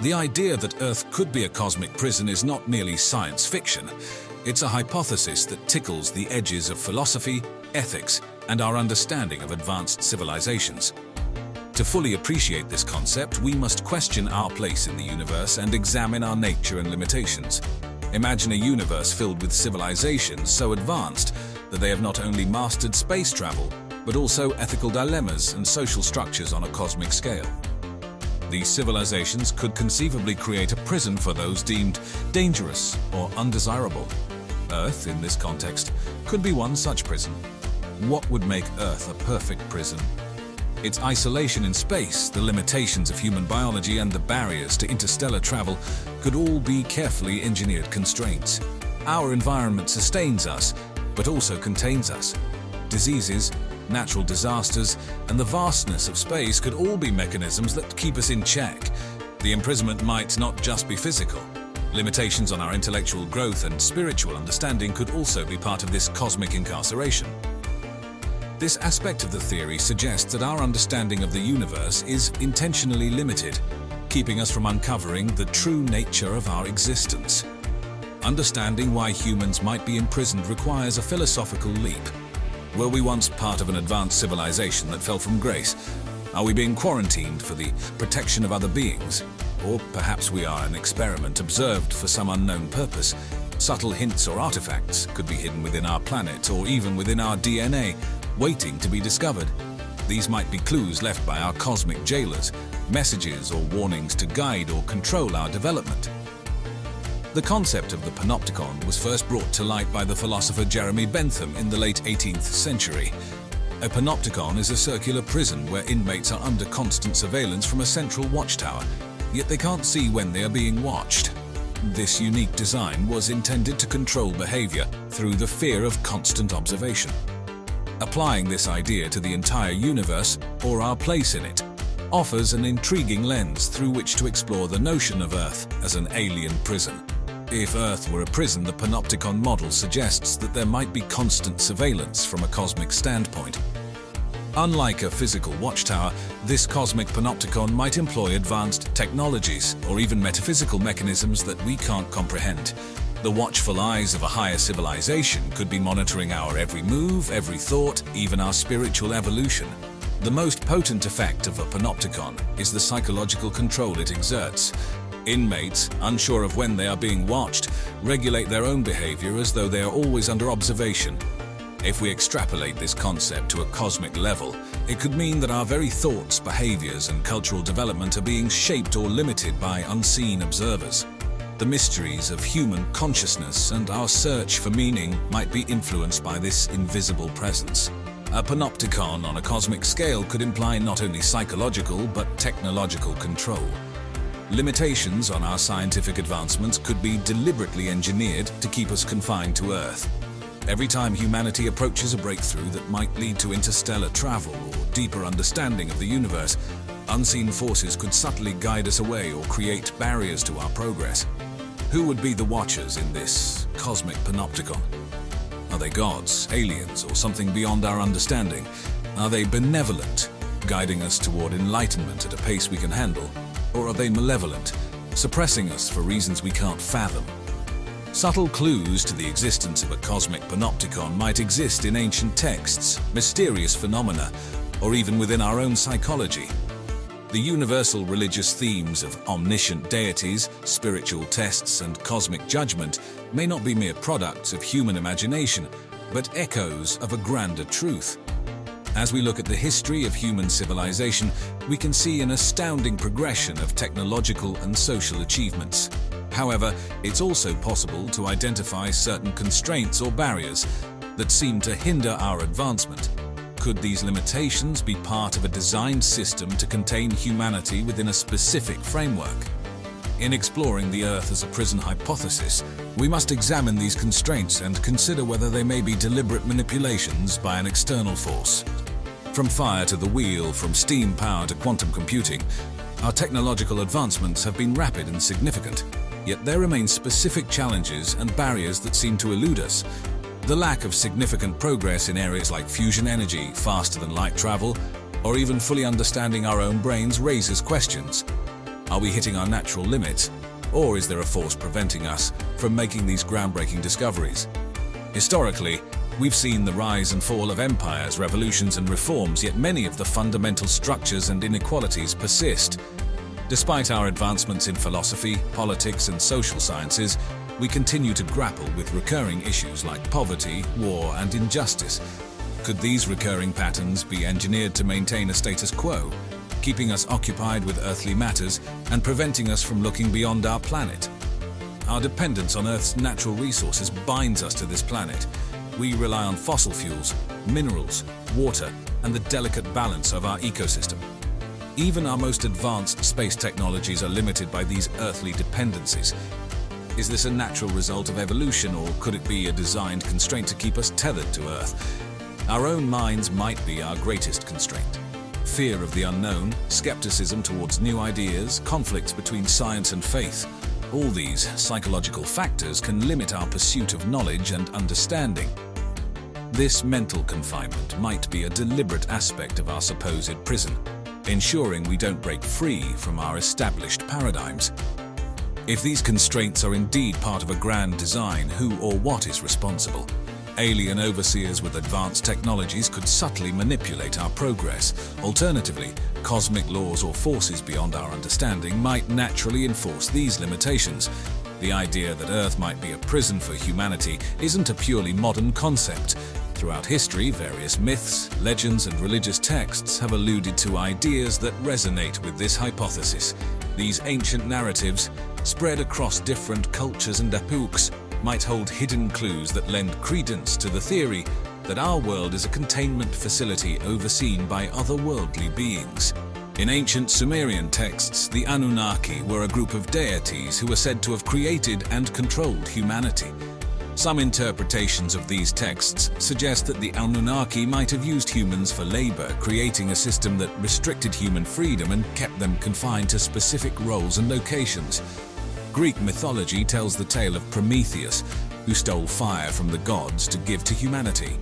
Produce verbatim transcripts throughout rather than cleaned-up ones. The idea that Earth could be a cosmic prison is not merely science fiction. It's a hypothesis that tickles the edges of philosophy, ethics, and our understanding of advanced civilizations. To fully appreciate this concept, we must question our place in the universe and examine our nature and limitations. Imagine a universe filled with civilizations so advanced that they have not only mastered space travel, but also ethical dilemmas and social structures on a cosmic scale. These civilizations could conceivably create a prison for those deemed dangerous or undesirable. Earth, in this context, could be one such prison. What would make Earth a perfect prison? Its isolation in space, the limitations of human biology, and the barriers to interstellar travel could all be carefully engineered constraints. Our environment sustains us, but also contains us. Diseases, natural disasters, and the vastness of space could all be mechanisms that keep us in check. The imprisonment might not just be physical. Limitations on our intellectual growth and spiritual understanding could also be part of this cosmic incarceration. This aspect of the theory suggests that our understanding of the universe is intentionally limited, keeping us from uncovering the true nature of our existence. Understanding why humans might be imprisoned requires a philosophical leap. Were we once part of an advanced civilization that fell from grace? Are we being quarantined for the protection of other beings? Or perhaps we are an experiment observed for some unknown purpose. Subtle hints or artifacts could be hidden within our planet or even within our D N A, waiting to be discovered. These might be clues left by our cosmic jailers, messages or warnings to guide or control our development. The concept of the Panopticon was first brought to light by the philosopher Jeremy Bentham in the late eighteenth century. A panopticon is a circular prison where inmates are under constant surveillance from a central watchtower, yet they can't see when they are being watched. This unique design was intended to control behavior through the fear of constant observation. Applying this idea to the entire universe, or our place in it, offers an intriguing lens through which to explore the notion of Earth as an alien prison. If Earth were a prison, the Panopticon model suggests that there might be constant surveillance from a cosmic standpoint. Unlike a physical watchtower, this cosmic Panopticon might employ advanced technologies or even metaphysical mechanisms that we can't comprehend. The watchful eyes of a higher civilization could be monitoring our every move, every thought, even our spiritual evolution. The most potent effect of a panopticon is the psychological control it exerts. Inmates, unsure of when they are being watched, regulate their own behavior as though they are always under observation. If we extrapolate this concept to a cosmic level, it could mean that our very thoughts, behaviors, and cultural development are being shaped or limited by unseen observers. The mysteries of human consciousness and our search for meaning might be influenced by this invisible presence. A panopticon on a cosmic scale could imply not only psychological but technological control. Limitations on our scientific advancements could be deliberately engineered to keep us confined to Earth. Every time humanity approaches a breakthrough that might lead to interstellar travel or deeper understanding of the universe, unseen forces could subtly guide us away or create barriers to our progress. Who would be the watchers in this cosmic panopticon? Are they gods, aliens, or something beyond our understanding? Are they benevolent, guiding us toward enlightenment at a pace we can handle? Or are they malevolent, suppressing us for reasons we can't fathom? Subtle clues to the existence of a cosmic panopticon might exist in ancient texts, mysterious phenomena, or even within our own psychology. The universal religious themes of omniscient deities, spiritual tests, and cosmic judgment may not be mere products of human imagination, but echoes of a grander truth. As we look at the history of human civilization, we can see an astounding progression of technological and social achievements. However, it's also possible to identify certain constraints or barriers that seem to hinder our advancement. Could these limitations be part of a designed system to contain humanity within a specific framework? In exploring the Earth as a prison hypothesis, we must examine these constraints and consider whether they may be deliberate manipulations by an external force. From fire to the wheel, from steam power to quantum computing, our technological advancements have been rapid and significant, yet there remain specific challenges and barriers that seem to elude us. The lack of significant progress in areas like fusion energy, faster than light travel, or even fully understanding our own brains raises questions. Are we hitting our natural limits? Or is there a force preventing us from making these groundbreaking discoveries? Historically, we've seen the rise and fall of empires, revolutions and reforms, yet many of the fundamental structures and inequalities persist. Despite our advancements in philosophy, politics and social sciences, we continue to grapple with recurring issues like poverty, war and injustice. Could these recurring patterns be engineered to maintain a status quo, keeping us occupied with earthly matters and preventing us from looking beyond our planet? Our dependence on Earth's natural resources binds us to this planet. We rely on fossil fuels, minerals, water, and the delicate balance of our ecosystem. Even our most advanced space technologies are limited by these earthly dependencies. Is this a natural result of evolution, or could it be a designed constraint to keep us tethered to Earth? Our own minds might be our greatest constraint. Fear of the unknown, skepticism towards new ideas, conflicts between science and faith. All these psychological factors can limit our pursuit of knowledge and understanding. This mental confinement might be a deliberate aspect of our supposed prison, ensuring we don't break free from our established paradigms. If these constraints are indeed part of a grand design, who or what is responsible? Alien overseers with advanced technologies could subtly manipulate our progress. Alternatively, cosmic laws or forces beyond our understanding might naturally enforce these limitations. The idea that Earth might be a prison for humanity isn't a purely modern concept. Throughout history, various myths, legends, and religious texts have alluded to ideas that resonate with this hypothesis. These ancient narratives, spread across different cultures and epochs, might hold hidden clues that lend credence to the theory that our world is a containment facility overseen by otherworldly beings. In ancient Sumerian texts, the Anunnaki were a group of deities who were said to have created and controlled humanity. Some interpretations of these texts suggest that the Anunnaki might have used humans for labor, creating a system that restricted human freedom and kept them confined to specific roles and locations. Greek mythology tells the tale of Prometheus, who stole fire from the gods to give to humanity.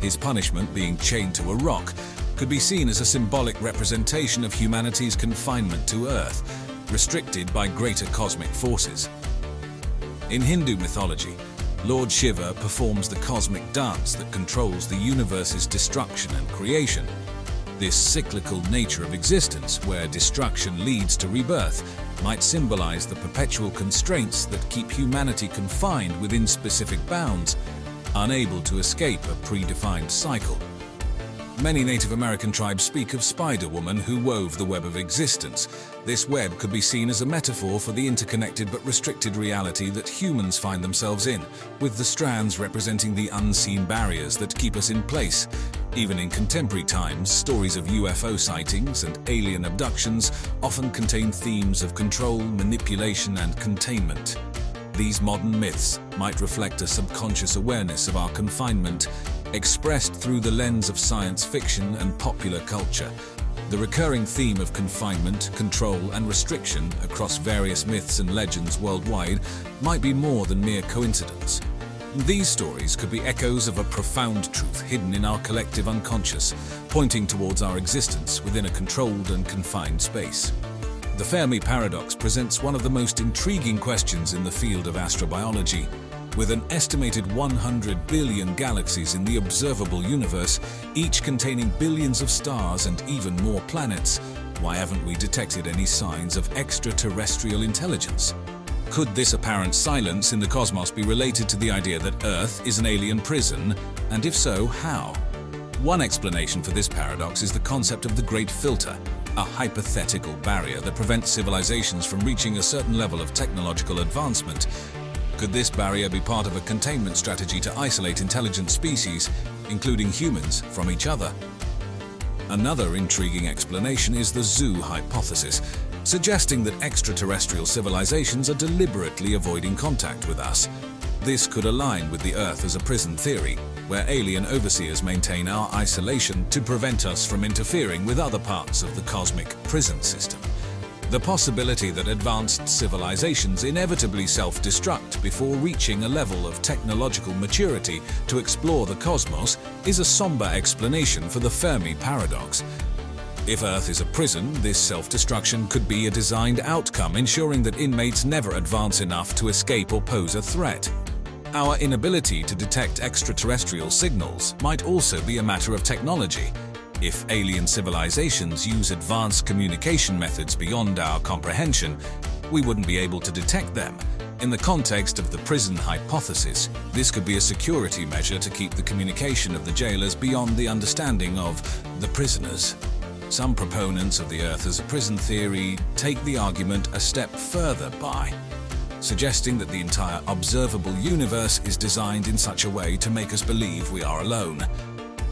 His punishment, being chained to a rock, could be seen as a symbolic representation of humanity's confinement to Earth, restricted by greater cosmic forces. In Hindu mythology, Lord Shiva performs the cosmic dance that controls the universe's destruction and creation. This cyclical nature of existence, where destruction leads to rebirth, might symbolize the perpetual constraints that keep humanity confined within specific bounds, unable to escape a predefined cycle. Many Native American tribes speak of Spider Woman, who wove the web of existence. This web could be seen as a metaphor for the interconnected but restricted reality that humans find themselves in, with the strands representing the unseen barriers that keep us in place. Even in contemporary times, stories of U F O sightings and alien abductions often contain themes of control, manipulation, and containment. These modern myths might reflect a subconscious awareness of our confinement, expressed through the lens of science fiction and popular culture. The recurring theme of confinement, control, and restriction across various myths and legends worldwide might be more than mere coincidence. These stories could be echoes of a profound truth hidden in our collective unconscious, pointing towards our existence within a controlled and confined space. The Fermi Paradox presents one of the most intriguing questions in the field of astrobiology. With an estimated one hundred billion galaxies in the observable universe, each containing billions of stars and even more planets, why haven't we detected any signs of extraterrestrial intelligence? Could this apparent silence in the cosmos be related to the idea that Earth is an alien prison, and if so, how? One explanation for this paradox is the concept of the Great Filter, a hypothetical barrier that prevents civilizations from reaching a certain level of technological advancement. Could this barrier be part of a containment strategy to isolate intelligent species, including humans, from each other? Another intriguing explanation is the zoo hypothesis, suggesting that extraterrestrial civilizations are deliberately avoiding contact with us. This could align with the Earth as a prison theory, where alien overseers maintain our isolation to prevent us from interfering with other parts of the cosmic prison system. The possibility that advanced civilizations inevitably self-destruct before reaching a level of technological maturity to explore the cosmos is a somber explanation for the Fermi Paradox. If Earth is a prison, this self-destruction could be a designed outcome, ensuring that inmates never advance enough to escape or pose a threat. Our inability to detect extraterrestrial signals might also be a matter of technology. If alien civilizations use advanced communication methods beyond our comprehension, we wouldn't be able to detect them. In the context of the prison hypothesis, this could be a security measure to keep the communication of the jailers beyond the understanding of the prisoners. Some proponents of the Earth as a prison theory take the argument a step further by suggesting that the entire observable universe is designed in such a way to make us believe we are alone.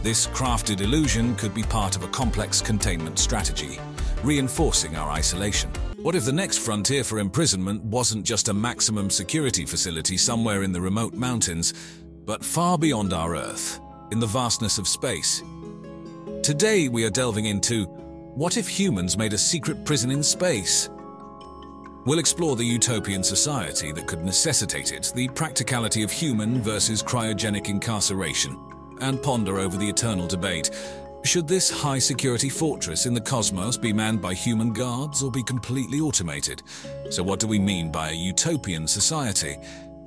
This crafted illusion could be part of a complex containment strategy, reinforcing our isolation. What if the next frontier for imprisonment wasn't just a maximum security facility somewhere in the remote mountains, but far beyond our Earth, in the vastness of space? Today we are delving into, what if humans made a secret prison in space? We'll explore the utopian society that could necessitate it, the practicality of human versus cryogenic incarceration, and ponder over the eternal debate. Should this high-security fortress in the cosmos be manned by human guards or be completely automated? So what do we mean by a utopian society?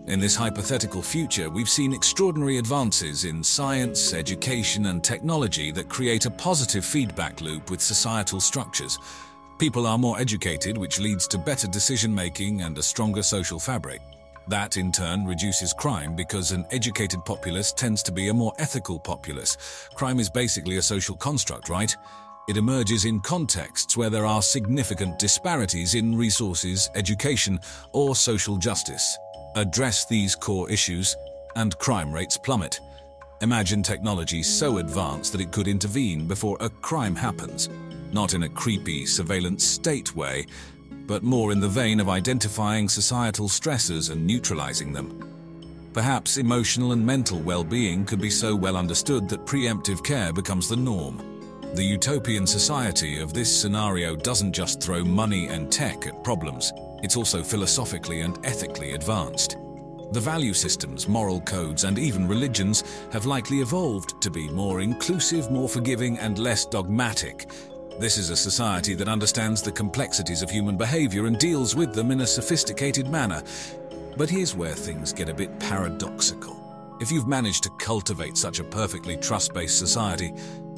In this hypothetical future, we've seen extraordinary advances in science, education, and technology that create a positive feedback loop with societal structures. People are more educated, which leads to better decision-making and a stronger social fabric. That, in turn, reduces crime because an educated populace tends to be a more ethical populace. Crime is basically a social construct, right? It emerges in contexts where there are significant disparities in resources, education, or social justice. Address these core issues, and crime rates plummet. Imagine technology so advanced that it could intervene before a crime happens. Not in a creepy, surveillance state way, but more in the vein of identifying societal stressors and neutralizing them. Perhaps emotional and mental well-being could be so well understood that preemptive care becomes the norm. The utopian society of this scenario doesn't just throw money and tech at problems, it's also philosophically and ethically advanced. The value systems, moral codes, and even religions have likely evolved to be more inclusive, more forgiving, and less dogmatic. This is a society that understands the complexities of human behavior and deals with them in a sophisticated manner. But here's where things get a bit paradoxical. If you've managed to cultivate such a perfectly trust-based society,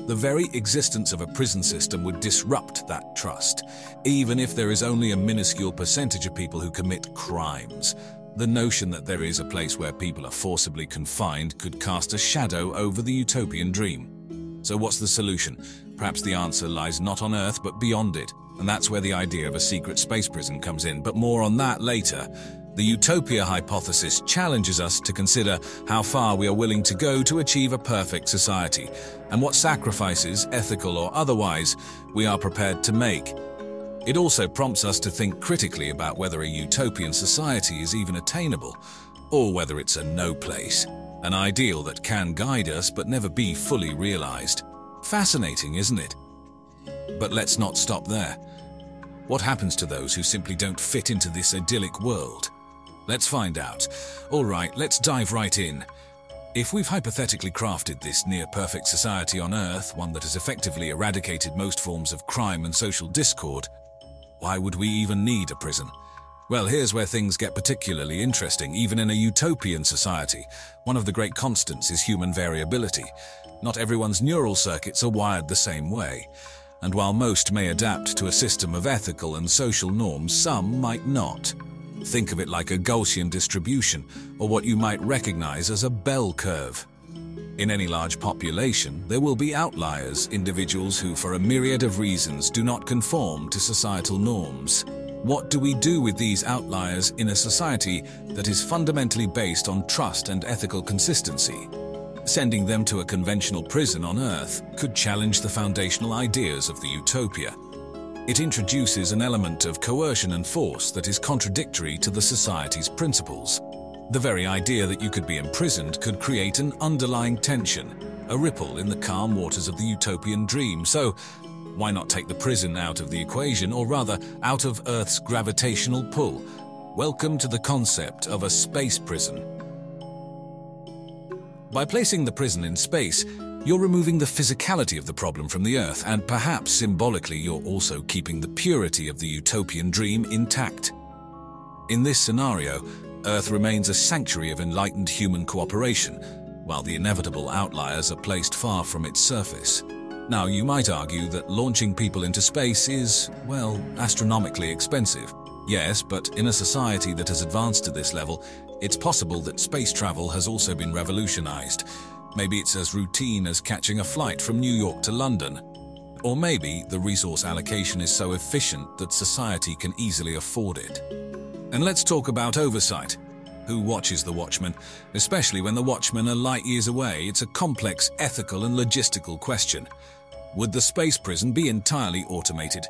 the very existence of a prison system would disrupt that trust. Even if there is only a minuscule percentage of people who commit crimes, the notion that there is a place where people are forcibly confined could cast a shadow over the utopian dream. So what's the solution? Perhaps the answer lies not on Earth, but beyond it. And that's where the idea of a secret space prison comes in, but more on that later. The utopia hypothesis challenges us to consider how far we are willing to go to achieve a perfect society, and what sacrifices, ethical or otherwise, we are prepared to make. It also prompts us to think critically about whether a utopian society is even attainable, or whether it's a no place. An ideal that can guide us but never be fully realized. Fascinating, isn't it? But let's not stop there. What happens to those who simply don't fit into this idyllic world? Let's find out. All right, let's dive right in. If we've hypothetically crafted this near-perfect society on Earth, one that has effectively eradicated most forms of crime and social discord, why would we even need a prison? Well, here's where things get particularly interesting, even in a utopian society. One of the great constants is human variability. Not everyone's neural circuits are wired the same way. And while most may adapt to a system of ethical and social norms, some might not. Think of it like a Gaussian distribution, or what you might recognize as a bell curve. In any large population, there will be outliers, individuals who, for a myriad of reasons, do not conform to societal norms. What do we do with these outliers in a society that is fundamentally based on trust and ethical consistency? Sending them to a conventional prison on Earth could challenge the foundational ideas of the utopia. It introduces an element of coercion and force that is contradictory to the society's principles. The very idea that you could be imprisoned could create an underlying tension, a ripple in the calm waters of the utopian dream. So, why not take the prison out of the equation, or rather, out of Earth's gravitational pull? Welcome to the concept of a space prison. By placing the prison in space, You're removing the physicality of the problem from the Earth, and perhaps symbolically you're also keeping the purity of the utopian dream intact. In this scenario, Earth remains a sanctuary of enlightened human cooperation, while the inevitable outliers are placed far from its surface. Now, you might argue that launching people into space is, well, astronomically expensive. Yes, but in a society that has advanced to this level, it's possible that space travel has also been revolutionized. Maybe it's as routine as catching a flight from New York to London. Or maybe the resource allocation is so efficient that society can easily afford it. And let's talk about oversight. Who watches the watchmen? Especially when the watchmen are light years away, it's a complex ethical and logistical question. Would the space prison be entirely automated?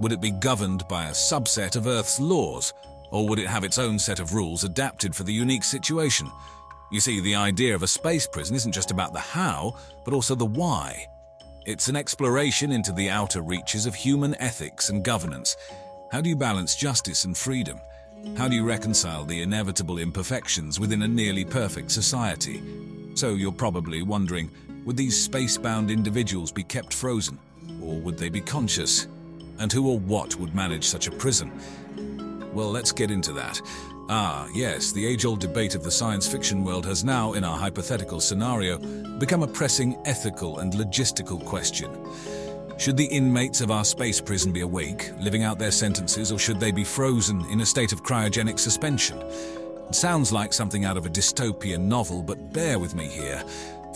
Would it be governed by a subset of Earth's laws? Or would it have its own set of rules adapted for the unique situation? You see, the idea of a space prison isn't just about the how, but also the why. It's an exploration into the outer reaches of human ethics and governance. How do you balance justice and freedom? How do you reconcile the inevitable imperfections within a nearly perfect society? So you're probably wondering, would these space-bound individuals be kept frozen? Or would they be conscious? And who or what would manage such a prison? Well, let's get into that. Ah, yes, the age-old debate of the science fiction world has now, in our hypothetical scenario, become a pressing ethical and logistical question. Should the inmates of our space prison be awake, living out their sentences, or should they be frozen in a state of cryogenic suspension? It sounds like something out of a dystopian novel, but bear with me here.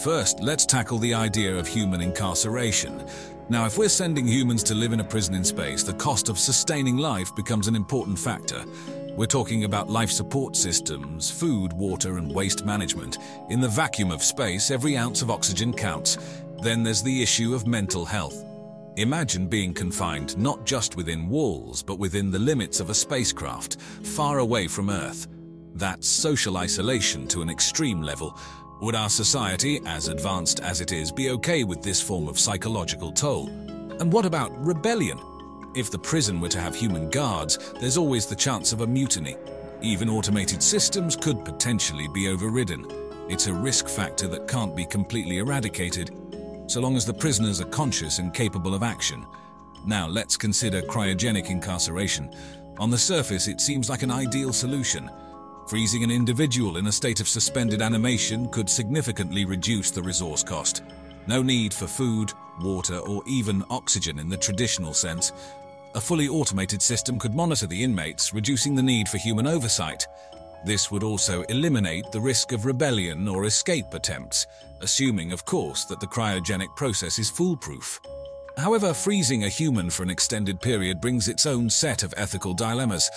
First, let's tackle the idea of human incarceration. Now, if we're sending humans to live in a prison in space, the cost of sustaining life becomes an important factor. We're talking about life support systems, food, water, and waste management. In the vacuum of space, every ounce of oxygen counts. Then there's the issue of mental health. Imagine being confined not just within walls, but within the limits of a spacecraft, far away from Earth. That's social isolation to an extreme level. Would our society, as advanced as it is, be okay with this form of psychological toll? And what about rebellion? If the prison were to have human guards, there's always the chance of a mutiny. Even automated systems could potentially be overridden. It's a risk factor that can't be completely eradicated, so long as the prisoners are conscious and capable of action. Now let's consider cryogenic incarceration. On the surface, it seems like an ideal solution. Freezing an individual in a state of suspended animation could significantly reduce the resource cost. No need for food, water, or even oxygen in the traditional sense. A fully automated system could monitor the inmates, reducing the need for human oversight. This would also eliminate the risk of rebellion or escape attempts, assuming, of course, that the cryogenic process is foolproof. However, freezing a human for an extended period brings its own set of ethical dilemmas.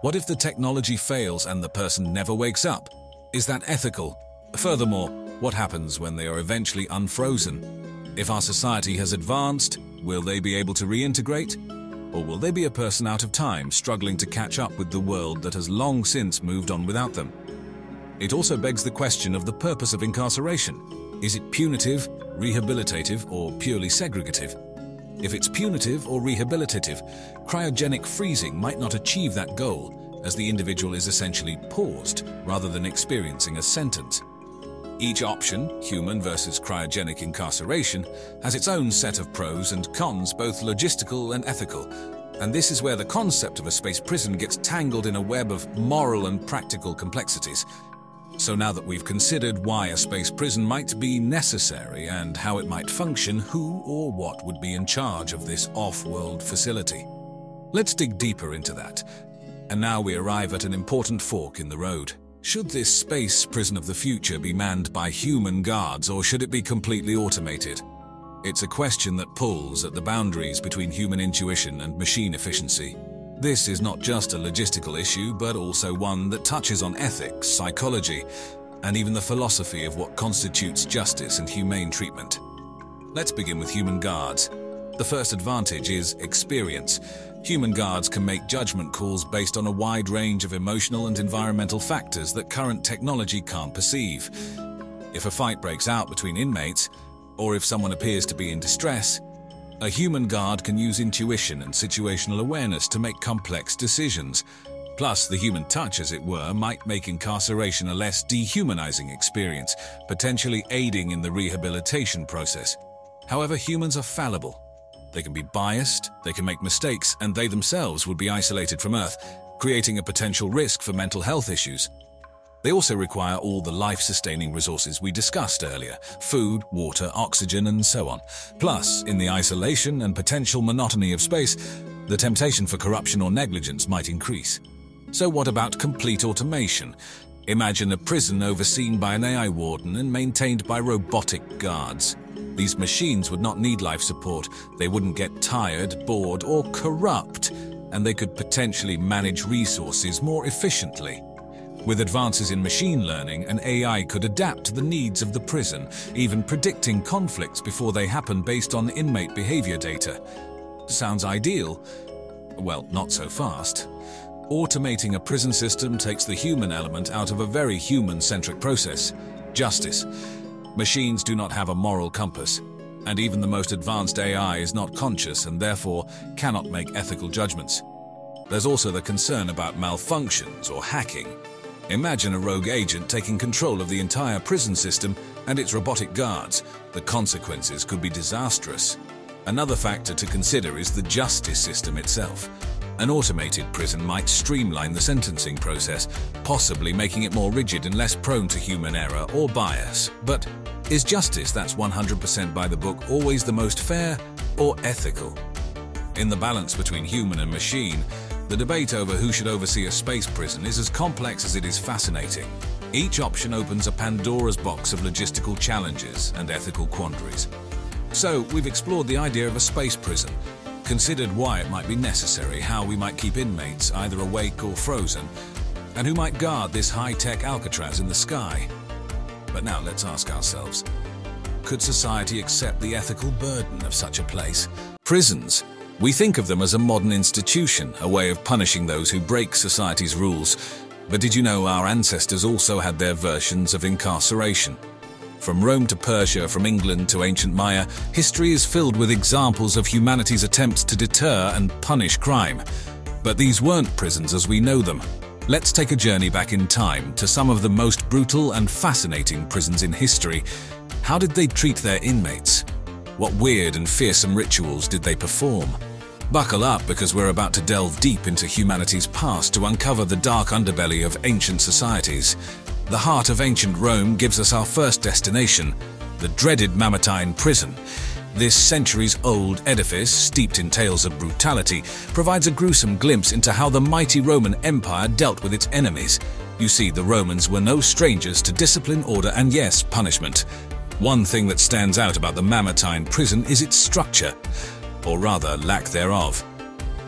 What if the technology fails and the person never wakes up? Is that ethical? Furthermore, what happens when they are eventually unfrozen? If our society has advanced, will they be able to reintegrate? Or will they be a person out of time, struggling to catch up with the world that has long since moved on without them? It also begs the question of the purpose of incarceration. Is it punitive, rehabilitative, or purely segregative? If it's punitive or rehabilitative, cryogenic freezing might not achieve that goal, as the individual is essentially paused rather than experiencing a sentence. Each option, human versus cryogenic incarceration, has its own set of pros and cons, both logistical and ethical. And this is where the concept of a space prison gets tangled in a web of moral and practical complexities. So now that we've considered why a space prison might be necessary and how it might function, who or what would be in charge of this off-world facility? Let's dig deeper into that. And now we arrive at an important fork in the road. Should this space prison of the future be manned by human guards, or should it be completely automated? It's a question that pulls at the boundaries between human intuition and machine efficiency. This is not just a logistical issue, but also one that touches on ethics, psychology, and even the philosophy of what constitutes justice and humane treatment. Let's begin with human guards. The first advantage is experience. Human guards can make judgment calls based on a wide range of emotional and environmental factors that current technology can't perceive. If a fight breaks out between inmates, or if someone appears to be in distress, a human guard can use intuition and situational awareness to make complex decisions. Plus, the human touch, as it were, might make incarceration a less dehumanizing experience, potentially aiding in the rehabilitation process. However, humans are fallible. They can be biased, they can make mistakes, and they themselves would be isolated from Earth, creating a potential risk for mental health issues. They also require all the life-sustaining resources we discussed earlier – food, water, oxygen, and so on. Plus, in the isolation and potential monotony of space, the temptation for corruption or negligence might increase. So what about complete automation? Imagine a prison overseen by an A I warden and maintained by robotic guards. These machines would not need life support, they wouldn't get tired, bored, or corrupt, and they could potentially manage resources more efficiently. With advances in machine learning, an A I could adapt to the needs of the prison, even predicting conflicts before they happen based on inmate behavior data. Sounds ideal? Well, not so fast. Automating a prison system takes the human element out of a very human-centric process – justice. Machines do not have a moral compass, and even the most advanced A I is not conscious and therefore cannot make ethical judgments. There's also the concern about malfunctions or hacking. Imagine a rogue agent taking control of the entire prison system and its robotic guards. The consequences could be disastrous. Another factor to consider is the justice system itself. An automated prison might streamline the sentencing process, possibly making it more rigid and less prone to human error or bias. But is justice that's one hundred percent by the book always the most fair or ethical? In the balance between human and machine, the debate over who should oversee a space prison is as complex as it is fascinating. Each option opens a Pandora's box of logistical challenges and ethical quandaries. So, we've explored the idea of a space prison, considered why it might be necessary, how we might keep inmates either awake or frozen, and who might guard this high-tech Alcatraz in the sky. But now let's ask ourselves, could society accept the ethical burden of such a place? Prisons. We think of them as a modern institution, a way of punishing those who break society's rules. But did you know our ancestors also had their versions of incarceration? From Rome to Persia, from England to ancient Maya, history is filled with examples of humanity's attempts to deter and punish crime. But these weren't prisons as we know them. Let's take a journey back in time to some of the most brutal and fascinating prisons in history. How did they treat their inmates? What weird and fearsome rituals did they perform? Buckle up because we're about to delve deep into humanity's past to uncover the dark underbelly of ancient societies. The heart of ancient Rome gives us our first destination, the dreaded Mamertine prison. This centuries-old edifice, steeped in tales of brutality, provides a gruesome glimpse into how the mighty Roman Empire dealt with its enemies. You see, the Romans were no strangers to discipline, order, and yes, punishment. One thing that stands out about the Mamertine prison is its structure, or rather lack thereof.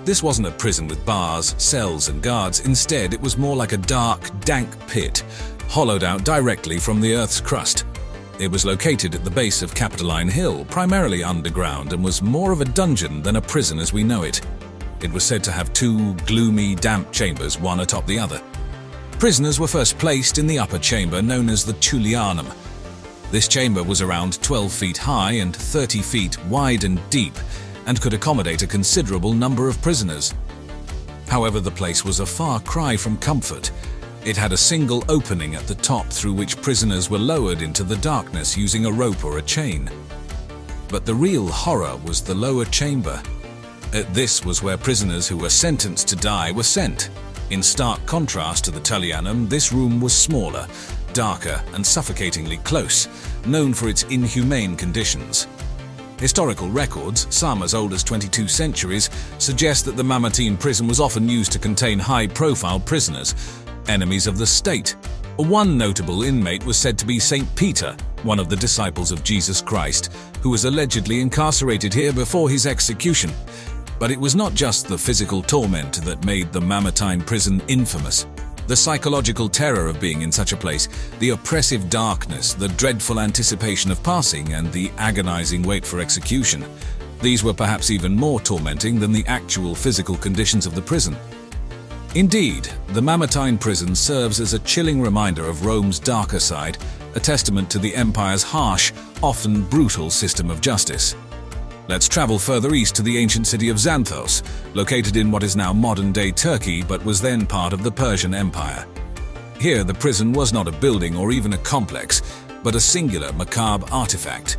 This wasn't a prison with bars, cells and guards. Instead, it was more like a dark, dank pit, hollowed out directly from the Earth's crust. It was located at the base of Capitoline Hill, primarily underground, and was more of a dungeon than a prison as we know it. It was said to have two gloomy, damp chambers, one atop the other. Prisoners were first placed in the upper chamber, known as the Tullianum. This chamber was around twelve feet high and thirty feet wide and deep, and could accommodate a considerable number of prisoners. However, the place was a far cry from comfort. It had a single opening at the top through which prisoners were lowered into the darkness using a rope or a chain. But the real horror was the lower chamber. At this was where prisoners who were sentenced to die were sent. In stark contrast to the Tullianum, this room was smaller, darker and suffocatingly close, known for its inhumane conditions. Historical records, some as old as twenty-two centuries, suggest that the Mamertine prison was often used to contain high-profile prisoners, enemies of the state. One notable inmate was said to be Saint Peter, one of the disciples of Jesus Christ, who was allegedly incarcerated here before his execution. But it was not just the physical torment that made the Mamertine prison infamous. The psychological terror of being in such a place, the oppressive darkness, the dreadful anticipation of passing, and the agonizing wait for execution. These were perhaps even more tormenting than the actual physical conditions of the prison. Indeed, the Mamertine prison serves as a chilling reminder of Rome's darker side, a testament to the empire's harsh, often brutal system of justice. Let's travel further east to the ancient city of Xanthos, located in what is now modern-day Turkey but was then part of the Persian Empire. Here, the prison was not a building or even a complex, but a singular macabre artifact,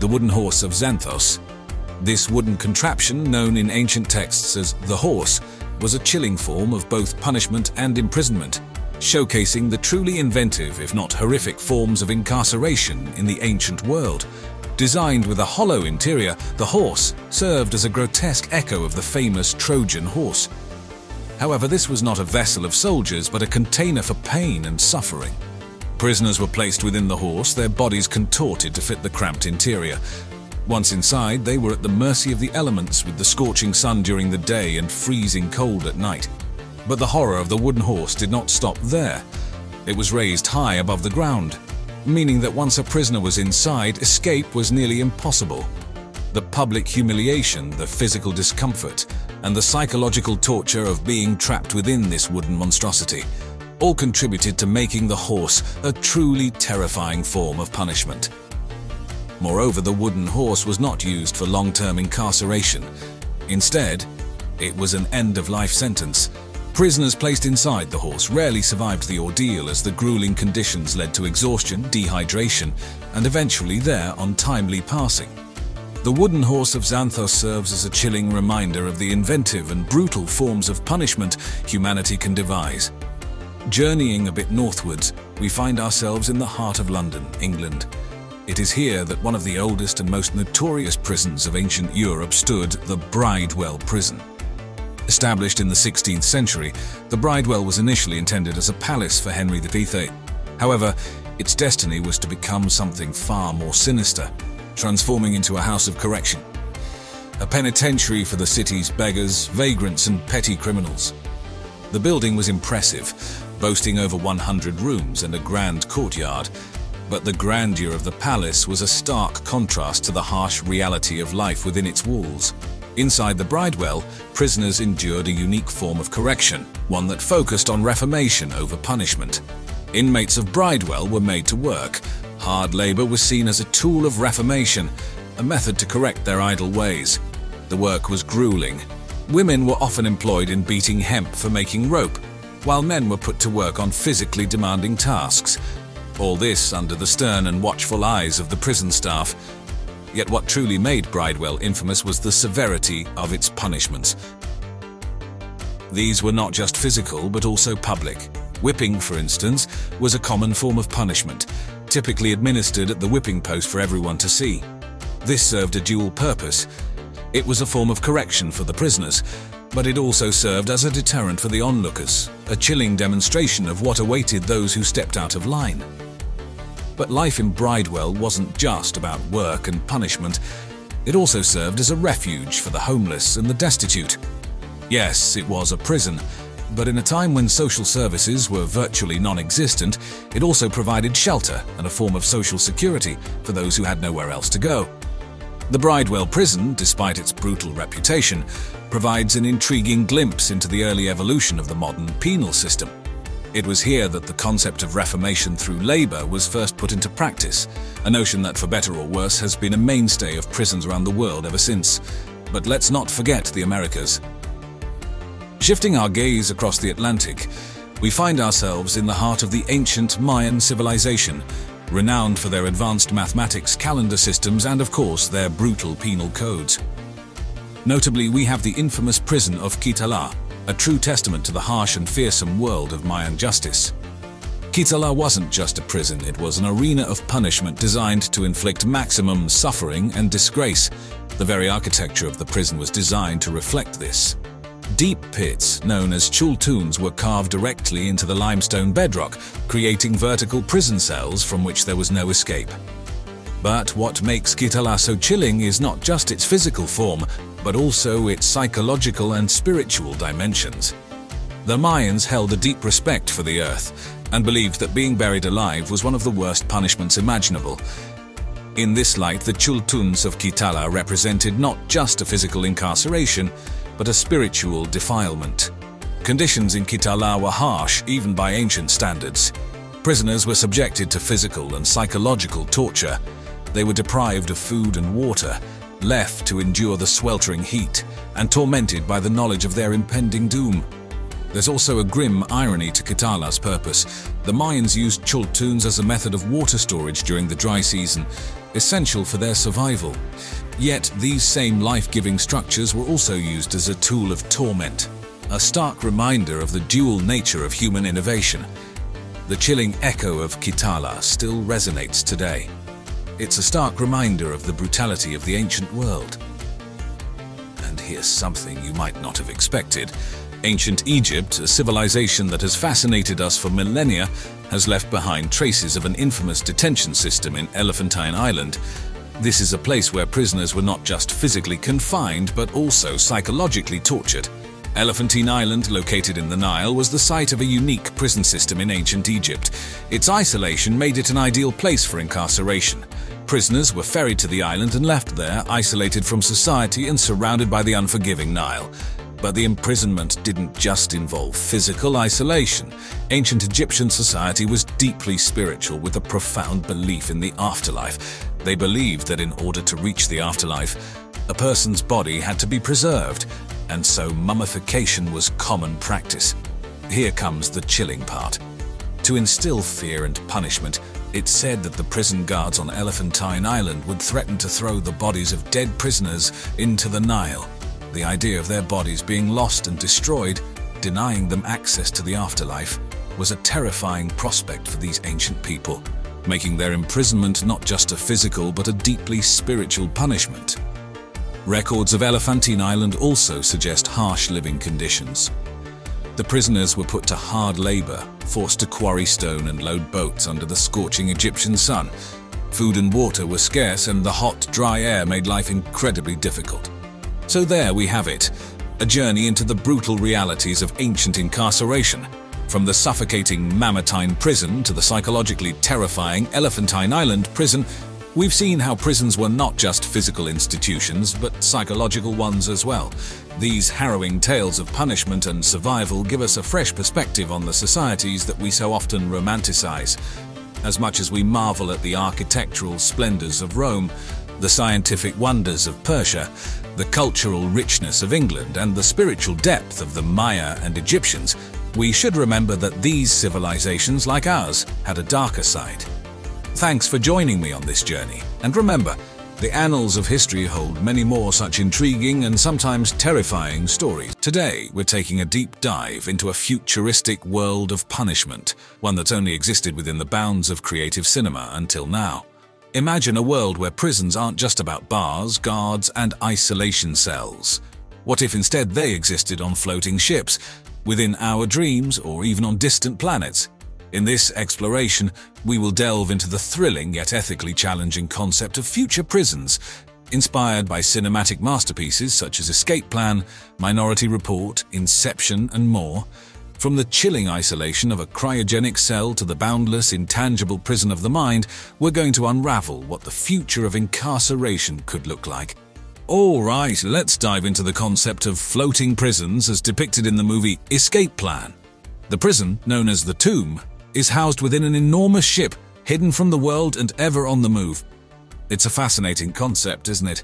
the wooden horse of Xanthos. This wooden contraption, known in ancient texts as the horse, was a chilling form of both punishment and imprisonment, showcasing the truly inventive, if not horrific, forms of incarceration in the ancient world. Designed with a hollow interior, the horse served as a grotesque echo of the famous Trojan horse. However, this was not a vessel of soldiers, but a container for pain and suffering. Prisoners were placed within the horse, their bodies contorted to fit the cramped interior. Once inside, they were at the mercy of the elements, with the scorching sun during the day and freezing cold at night. But the horror of the wooden horse did not stop there. It was raised high above the ground, meaning that once a prisoner was inside, escape was nearly impossible. The public humiliation, the physical discomfort, and the psychological torture of being trapped within this wooden monstrosity all contributed to making the horse a truly terrifying form of punishment. Moreover, the wooden horse was not used for long-term incarceration. Instead, it was an end-of-life sentence. Prisoners placed inside the horse rarely survived the ordeal, as the grueling conditions led to exhaustion, dehydration, and eventually their untimely passing. The wooden horse of Xanthos serves as a chilling reminder of the inventive and brutal forms of punishment humanity can devise. Journeying a bit northwards, we find ourselves in the heart of London, England. It is here that one of the oldest and most notorious prisons of ancient Europe stood, the Bridewell Prison. Established in the sixteenth century, the Bridewell was initially intended as a palace for Henry the Eighth. However, its destiny was to become something far more sinister, transforming into a house of correction, a penitentiary for the city's beggars, vagrants, and petty criminals. The building was impressive, boasting over one hundred rooms and a grand courtyard, but the grandeur of the palace was a stark contrast to the harsh reality of life within its walls. Inside the Bridewell, prisoners endured a unique form of correction, one that focused on reformation over punishment. Inmates of Bridewell were made to work. Hard labor was seen as a tool of reformation, a method to correct their idle ways. The work was grueling. Women were often employed in beating hemp for making rope, while men were put to work on physically demanding tasks. All this under the stern and watchful eyes of the prison staff. Yet what truly made Bridewell infamous was the severity of its punishments. These were not just physical, but also public. Whipping, for instance, was a common form of punishment, typically administered at the whipping post for everyone to see. This served a dual purpose. It was a form of correction for the prisoners, but it also served as a deterrent for the onlookers, a chilling demonstration of what awaited those who stepped out of line. But life in Bridewell wasn't just about work and punishment. It also served as a refuge for the homeless and the destitute. Yes, it was a prison, but in a time when social services were virtually non-existent, it also provided shelter and a form of social security for those who had nowhere else to go. The Bridewell Prison, despite its brutal reputation, provides an intriguing glimpse into the early evolution of the modern penal system. It was here that the concept of reformation through labor was first put into practice, a notion that, for better or worse, has been a mainstay of prisons around the world ever since. But let's not forget the Americas. Shifting our gaze across the Atlantic, we find ourselves in the heart of the ancient Mayan civilization, renowned for their advanced mathematics, calendar systems, and of course their brutal penal codes. Notably, we have the infamous prison of Kitala, a true testament to the harsh and fearsome world of Mayan justice. Kitala wasn't just a prison, it was an arena of punishment designed to inflict maximum suffering and disgrace. The very architecture of the prison was designed to reflect this. Deep pits, known as Chultuns, were carved directly into the limestone bedrock, creating vertical prison cells from which there was no escape. But what makes Kitala so chilling is not just its physical form, but also its psychological and spiritual dimensions. The Mayans held a deep respect for the earth, and believed that being buried alive was one of the worst punishments imaginable. In this light, the Chultuns of Kitala represented not just a physical incarceration, but a spiritual defilement. Conditions in Kitala were harsh, even by ancient standards. Prisoners were subjected to physical and psychological torture. They were deprived of food and water, left to endure the sweltering heat and tormented by the knowledge of their impending doom. There's also a grim irony to Kitala's purpose. The Mayans used Chultuns as a method of water storage during the dry season, essential for their survival. Yet these same life-giving structures were also used as a tool of torment, a stark reminder of the dual nature of human innovation. The chilling echo of Kitala still resonates today. It's a stark reminder of the brutality of the ancient world. And here's something you might not have expected. Ancient Egypt, a civilization that has fascinated us for millennia, has left behind traces of an infamous detention system in Elephantine Island. This is a place where prisoners were not just physically confined, but also psychologically tortured. Elephantine Island, located in the Nile, was the site of a unique prison system in ancient Egypt. Its isolation made it an ideal place for incarceration. Prisoners were ferried to the island and left there, isolated from society and surrounded by the unforgiving Nile. But the imprisonment didn't just involve physical isolation. Ancient Egyptian society was deeply spiritual, with a profound belief in the afterlife. They believed that in order to reach the afterlife, a person's body had to be preserved, and so mummification was common practice. Here comes the chilling part. To instill fear and punishment, it's said that the prison guards on Elephantine Island would threaten to throw the bodies of dead prisoners into the Nile. The idea of their bodies being lost and destroyed, denying them access to the afterlife, was a terrifying prospect for these ancient people, making their imprisonment not just a physical but a deeply spiritual punishment. Records of Elephantine Island also suggest harsh living conditions. The prisoners were put to hard labor, forced to quarry stone and load boats under the scorching Egyptian sun. Food and water were scarce, and the hot, dry air made life incredibly difficult. So there we have it, a journey into the brutal realities of ancient incarceration. From the suffocating Mamertine prison to the psychologically terrifying Elephantine Island prison, we've seen how prisons were not just physical institutions, but psychological ones as well. These harrowing tales of punishment and survival give us a fresh perspective on the societies that we so often romanticize. As much as we marvel at the architectural splendors of Rome, the scientific wonders of Persia, the cultural richness of England, and the spiritual depth of the Maya and Egyptians, we should remember that these civilizations, like ours, had a darker side. Thanks for joining me on this journey, and remember, the annals of history hold many more such intriguing and sometimes terrifying stories. Today, we're taking a deep dive into a futuristic world of punishment, one that's only existed within the bounds of creative cinema until now. Imagine a world where prisons aren't just about bars, guards, and isolation cells. What if instead they existed on floating ships, within our dreams, or even on distant planets? In this exploration, we will delve into the thrilling yet ethically challenging concept of future prisons, inspired by cinematic masterpieces such as Escape Plan, Minority Report, Inception, and more. From the chilling isolation of a cryogenic cell to the boundless, intangible prison of the mind, we're going to unravel what the future of incarceration could look like. All right, let's dive into the concept of floating prisons as depicted in the movie Escape Plan. The prison, known as the Tomb, is housed within an enormous ship, hidden from the world and ever on the move. It's a fascinating concept, isn't it?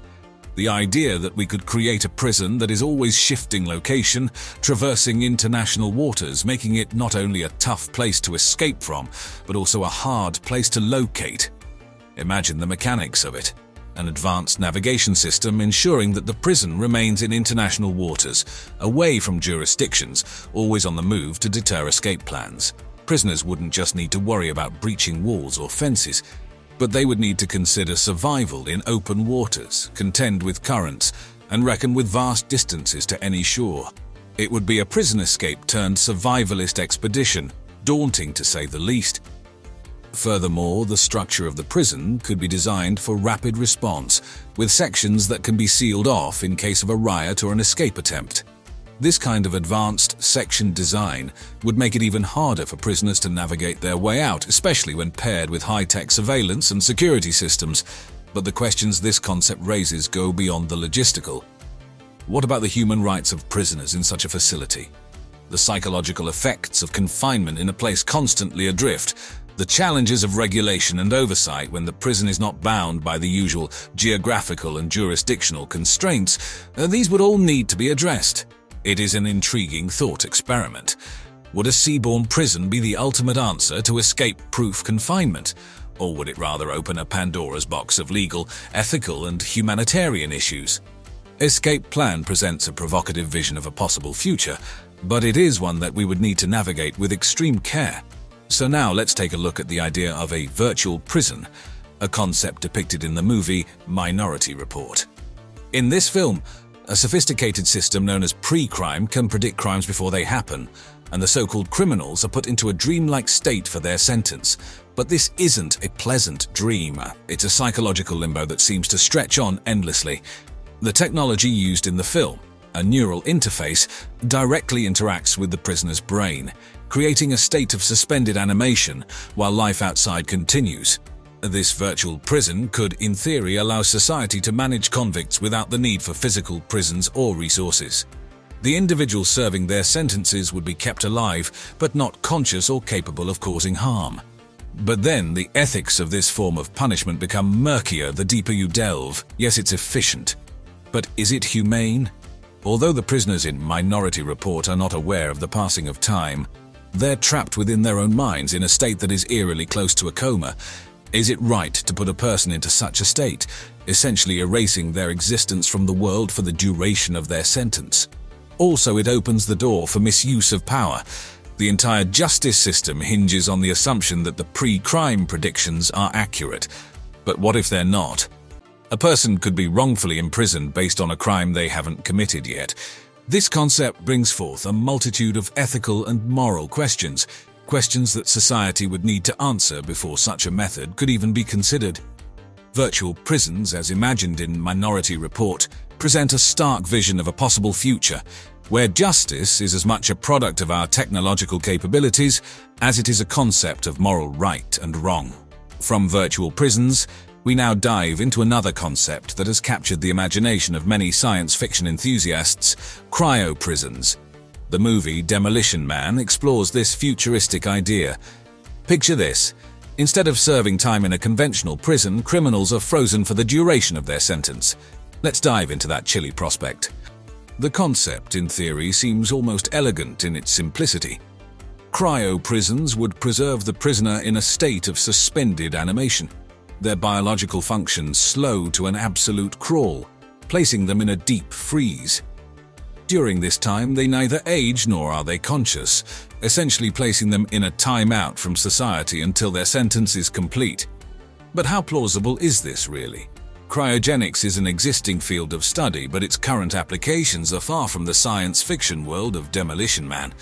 The idea that we could create a prison that is always shifting location, traversing international waters, making it not only a tough place to escape from, but also a hard place to locate. Imagine the mechanics of it. An advanced navigation system ensuring that the prison remains in international waters, away from jurisdictions, always on the move to deter escape plans. Prisoners wouldn't just need to worry about breaching walls or fences, but they would need to consider survival in open waters, contend with currents, and reckon with vast distances to any shore. It would be a prison escape turned survivalist expedition, daunting to say the least. Furthermore, the structure of the prison could be designed for rapid response, with sections that can be sealed off in case of a riot or an escape attempt. This kind of advanced section design would make it even harder for prisoners to navigate their way out, especially when paired with high-tech surveillance and security systems. But the questions this concept raises go beyond the logistical. What about the human rights of prisoners in such a facility? The psychological effects of confinement in a place constantly adrift, the challenges of regulation and oversight when the prison is not bound by the usual geographical and jurisdictional constraints, these would all need to be addressed. It is an intriguing thought experiment. Would a seaborne prison be the ultimate answer to escape-proof confinement? Or would it rather open a Pandora's box of legal, ethical, and humanitarian issues? Escape Plan presents a provocative vision of a possible future, but it is one that we would need to navigate with extreme care. So now let's take a look at the idea of a virtual prison, a concept depicted in the movie Minority Report. In this film, a sophisticated system known as pre-crime can predict crimes before they happen, and the so-called criminals are put into a dreamlike state for their sentence. But this isn't a pleasant dream. It's a psychological limbo that seems to stretch on endlessly. The technology used in the film, a neural interface, directly interacts with the prisoner's brain, creating a state of suspended animation while life outside continues. This virtual prison could, in theory, allow society to manage convicts without the need for physical prisons or resources. The individuals serving their sentences would be kept alive, but not conscious or capable of causing harm. But then the ethics of this form of punishment become murkier the deeper you delve. Yes, it's efficient. But is it humane? Although the prisoners in Minority Report are not aware of the passing of time, they're trapped within their own minds in a state that is eerily close to a coma. Is it right to put a person into such a state, essentially erasing their existence from the world for the duration of their sentence? Also, it opens the door for misuse of power. The entire justice system hinges on the assumption that the pre-crime predictions are accurate. But what if they're not? A person could be wrongfully imprisoned based on a crime they haven't committed yet. This concept brings forth a multitude of ethical and moral questions, questions that society would need to answer before such a method could even be considered. Virtual prisons, as imagined in Minority Report, present a stark vision of a possible future, where justice is as much a product of our technological capabilities as it is a concept of moral right and wrong. From virtual prisons, we now dive into another concept that has captured the imagination of many science fiction enthusiasts, cryo-prisons. The movie Demolition Man explores this futuristic idea. Picture this. Instead of serving time in a conventional prison, criminals are frozen for the duration of their sentence. Let's dive into that chilly prospect. The concept, in theory, seems almost elegant in its simplicity. Cryo-prisons would preserve the prisoner in a state of suspended animation, their biological functions slow to an absolute crawl, placing them in a deep freeze. During this time, they neither age nor are they conscious, essentially placing them in a timeout from society until their sentence is complete. But how plausible is this, really? Cryogenics is an existing field of study, but its current applications are far from the science fiction world of Demolition Man.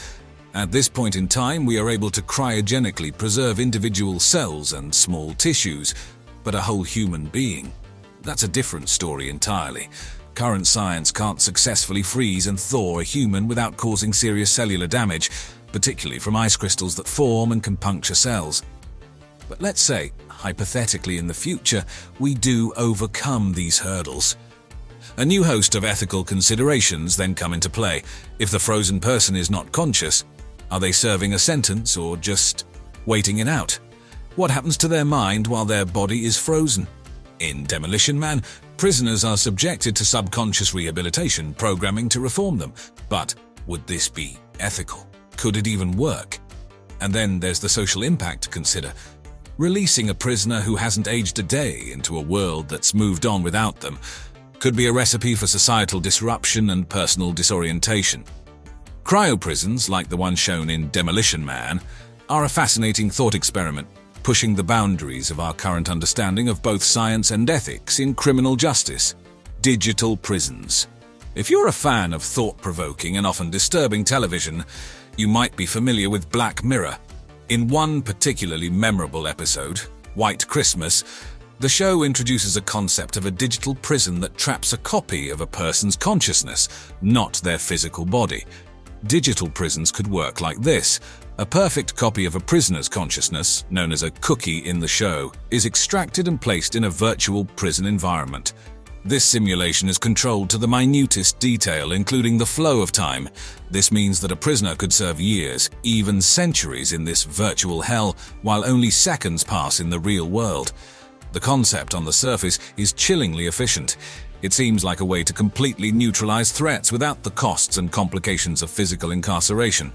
At this point in time, we are able to cryogenically preserve individual cells and small tissues, but a whole human being, that's a different story entirely. Current science can't successfully freeze and thaw a human without causing serious cellular damage, particularly from ice crystals that form and can puncture cells. But let's say, hypothetically in the future, we do overcome these hurdles. A new host of ethical considerations then come into play. If the frozen person is not conscious, are they serving a sentence or just waiting it out? What happens to their mind while their body is frozen? In Demolition Man, prisoners are subjected to subconscious rehabilitation programming to reform them. But would this be ethical? Could it even work? And then there's the social impact to consider. Releasing a prisoner who hasn't aged a day into a world that's moved on without them could be a recipe for societal disruption and personal disorientation. Cryo-prisons, like the one shown in Demolition Man, are a fascinating thought experiment, pushing the boundaries of our current understanding of both science and ethics in criminal justice. Digital prisons. If you're a fan of thought-provoking and often disturbing television, you might be familiar with Black Mirror. In one particularly memorable episode, White Christmas, the show introduces a concept of a digital prison that traps a copy of a person's consciousness, not their physical body. Digital prisons could work like this. A perfect copy of a prisoner's consciousness, known as a cookie in the show, is extracted and placed in a virtual prison environment. This simulation is controlled to the minutest detail, including the flow of time. This means that a prisoner could serve years, even centuries, in this virtual hell, while only seconds pass in the real world. The concept on the surface is chillingly efficient. It seems like a way to completely neutralize threats without the costs and complications of physical incarceration.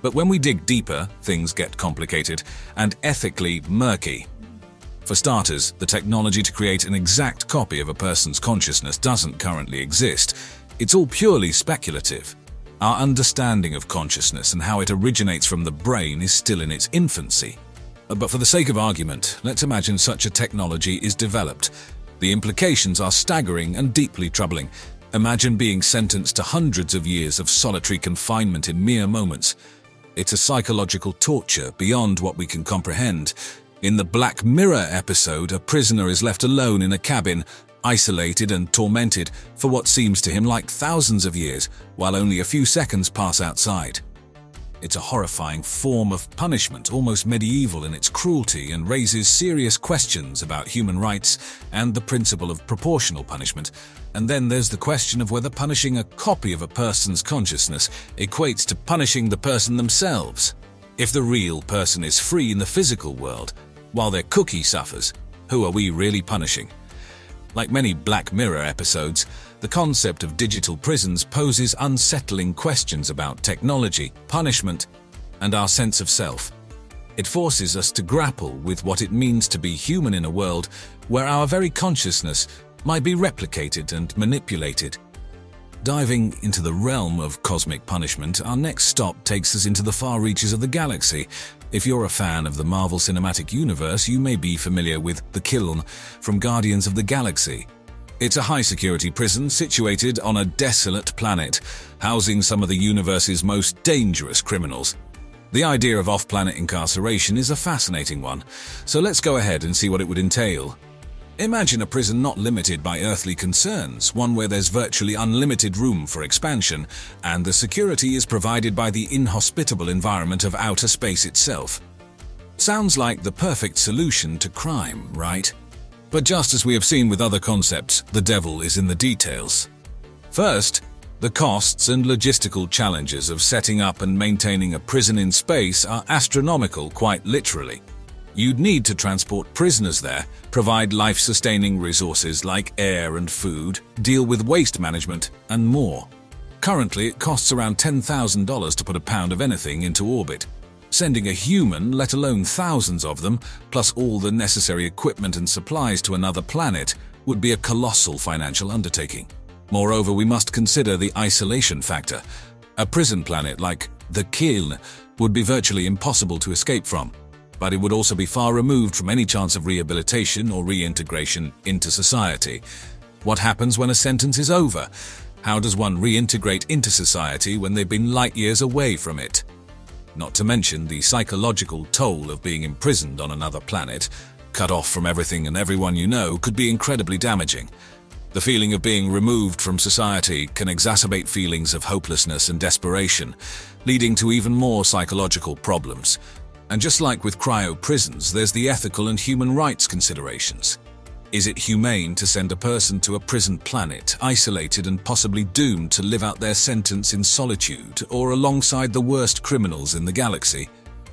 But when we dig deeper, things get complicated and ethically murky. For starters, the technology to create an exact copy of a person's consciousness doesn't currently exist. It's all purely speculative. Our understanding of consciousness and how it originates from the brain is still in its infancy. But for the sake of argument, let's imagine such a technology is developed. The implications are staggering and deeply troubling. Imagine being sentenced to hundreds of years of solitary confinement in mere moments. It's a psychological torture beyond what we can comprehend. In the Black Mirror episode, a prisoner is left alone in a cabin, isolated and tormented for what seems to him like thousands of years, while only a few seconds pass outside. It's a horrifying form of punishment, almost medieval in its cruelty, and raises serious questions about human rights and the principle of proportional punishment. And then there's the question of whether punishing a copy of a person's consciousness equates to punishing the person themselves. If the real person is free in the physical world, while their cookie suffers, who are we really punishing? Like many Black Mirror episodes, the concept of digital prisons poses unsettling questions about technology, punishment, and our sense of self. It forces us to grapple with what it means to be human in a world where our very consciousness might be replicated and manipulated. Diving into the realm of cosmic punishment, our next stop takes us into the far reaches of the galaxy. If you're a fan of the Marvel Cinematic Universe, you may be familiar with the Kyln from Guardians of the Galaxy. It's a high-security prison situated on a desolate planet, housing some of the universe's most dangerous criminals. The idea of off-planet incarceration is a fascinating one, so let's go ahead and see what it would entail. Imagine a prison not limited by earthly concerns, one where there's virtually unlimited room for expansion, and the security is provided by the inhospitable environment of outer space itself. Sounds like the perfect solution to crime, right? But just as we have seen with other concepts, the devil is in the details. First, the costs and logistical challenges of setting up and maintaining a prison in space are astronomical, quite literally. You'd need to transport prisoners there, provide life-sustaining resources like air and food, deal with waste management, and more. Currently, it costs around ten thousand dollars to put a pound of anything into orbit. Sending a human, let alone thousands of them, plus all the necessary equipment and supplies to another planet, would be a colossal financial undertaking. Moreover, we must consider the isolation factor. A prison planet like the Kyln would be virtually impossible to escape from, but it would also be far removed from any chance of rehabilitation or reintegration into society. What happens when a sentence is over? How does one reintegrate into society when they've been light years away from it? Not to mention the psychological toll of being imprisoned on another planet, cut off from everything and everyone you know, could be incredibly damaging. The feeling of being removed from society can exacerbate feelings of hopelessness and desperation, leading to even more psychological problems. And just like with cryo prisons, there's the ethical and human rights considerations. Is it humane to send a person to a prison planet, isolated and possibly doomed to live out their sentence in solitude or alongside the worst criminals in the galaxy?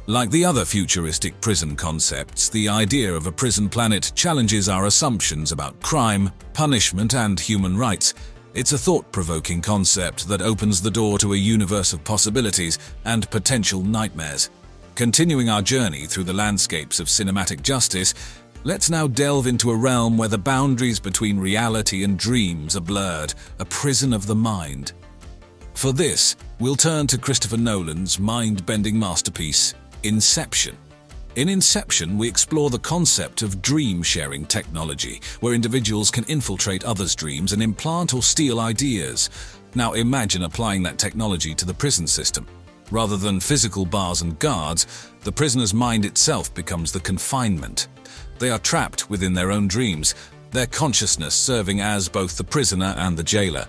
Like the other futuristic prison concepts, the idea of a prison planet challenges our assumptions about crime, punishment, and human rights. It's a thought-provoking concept that opens the door to a universe of possibilities and potential nightmares. Continuing our journey through the landscapes of cinematic justice, let's now delve into a realm where the boundaries between reality and dreams are blurred, a prison of the mind. For this, we'll turn to Christopher Nolan's mind-bending masterpiece, Inception. In Inception, we explore the concept of dream-sharing technology, where individuals can infiltrate others' dreams and implant or steal ideas. Now imagine applying that technology to the prison system. Rather than physical bars and guards, the prisoner's mind itself becomes the confinement. They are trapped within their own dreams, their consciousness serving as both the prisoner and the jailer.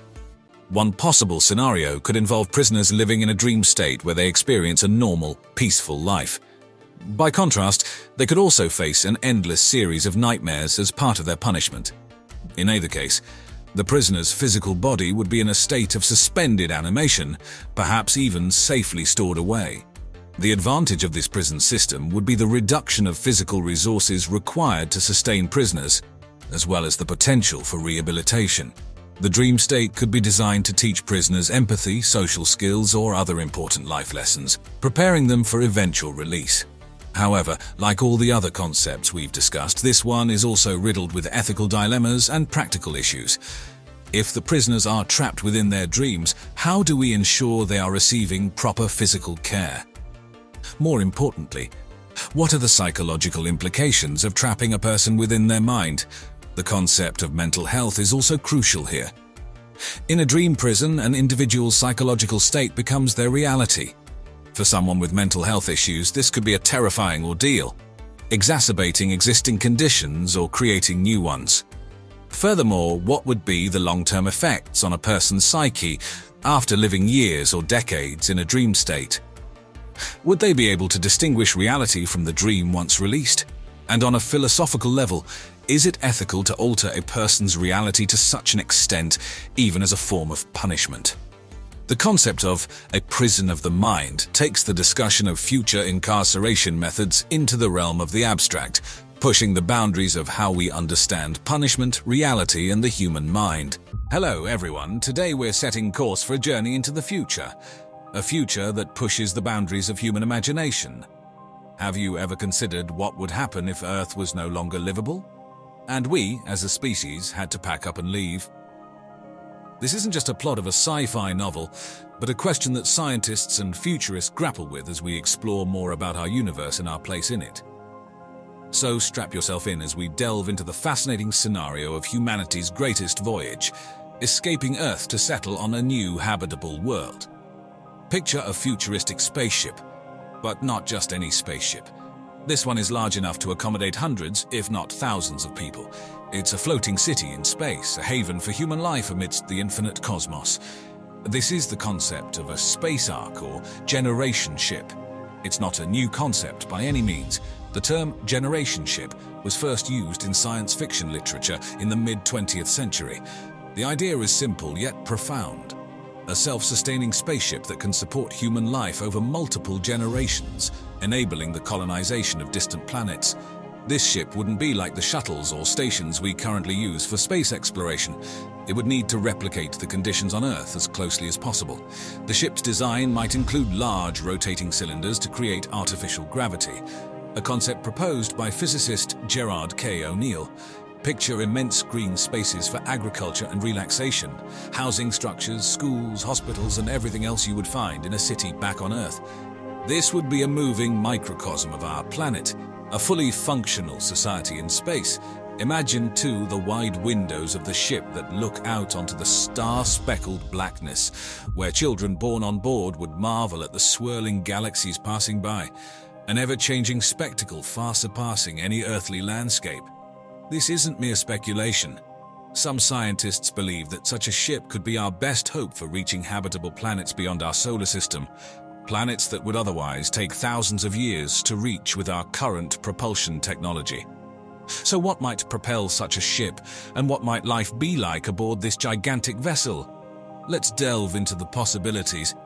One possible scenario could involve prisoners living in a dream state where they experience a normal, peaceful life. By contrast, they could also face an endless series of nightmares as part of their punishment. In either case, The prisoner's physical body would be in a state of suspended animation, perhaps even safely stored away. The advantage of this prison system would be the reduction of physical resources required to sustain prisoners, as well as the potential for rehabilitation. The dream state could be designed to teach prisoners empathy, social skills, or other important life lessons, preparing them for eventual release. However, like all the other concepts we've discussed, this one is also riddled with ethical dilemmas and practical issues. If the prisoners are trapped within their dreams, how do we ensure they are receiving proper physical care? More importantly, what are the psychological implications of trapping a person within their mind? The concept of mental health is also crucial here. In a dream prison, an individual's psychological state becomes their reality. For someone with mental health issues, this could be a terrifying ordeal, exacerbating existing conditions or creating new ones. Furthermore, what would be the long-term effects on a person's psyche after living years or decades in a dream state? Would they be able to distinguish reality from the dream once released? And on a philosophical level, is it ethical to alter a person's reality to such an extent, even as a form of punishment? The concept of a prison of the mind takes the discussion of future incarceration methods into the realm of the abstract, pushing the boundaries of how we understand punishment, reality, and the human mind. Hello everyone, today we're setting course for a journey into the future, a future that pushes the boundaries of human imagination. Have you ever considered what would happen if Earth was no longer livable? And we, as a species, had to pack up and leave. This isn't just a plot of a sci-fi novel, but a question that scientists and futurists grapple with as we explore more about our universe and our place in it. So strap yourself in as we delve into the fascinating scenario of humanity's greatest voyage, escaping Earth to settle on a new habitable world. Picture a futuristic spaceship, but not just any spaceship. This one is large enough to accommodate hundreds, if not thousands of people. It's a floating city in space, a haven for human life amidst the infinite cosmos. This is the concept of a space ark or generation ship. It's not a new concept by any means. The term generation ship was first used in science fiction literature in the mid twentieth century. The idea is simple yet profound. A self-sustaining spaceship that can support human life over multiple generations, enabling the colonization of distant planets. This ship wouldn't be like the shuttles or stations we currently use for space exploration. It would need to replicate the conditions on Earth as closely as possible. The ship's design might include large rotating cylinders to create artificial gravity, a concept proposed by physicist Gerard K. O'Neill. Picture immense green spaces for agriculture and relaxation, housing structures, schools, hospitals, and everything else you would find in a city back on Earth. This would be a moving microcosm of our planet, a fully functional society in space. Imagine, too, the wide windows of the ship that look out onto the star-speckled blackness, where children born on board would marvel at the swirling galaxies passing by, an ever-changing spectacle far surpassing any earthly landscape. This isn't mere speculation. Some scientists believe that such a ship could be our best hope for reaching habitable planets beyond our solar system, planets that would otherwise take thousands of years to reach with our current propulsion technology. So what might propel such a ship, and what might life be like aboard this gigantic vessel? Let's delve into the possibilities.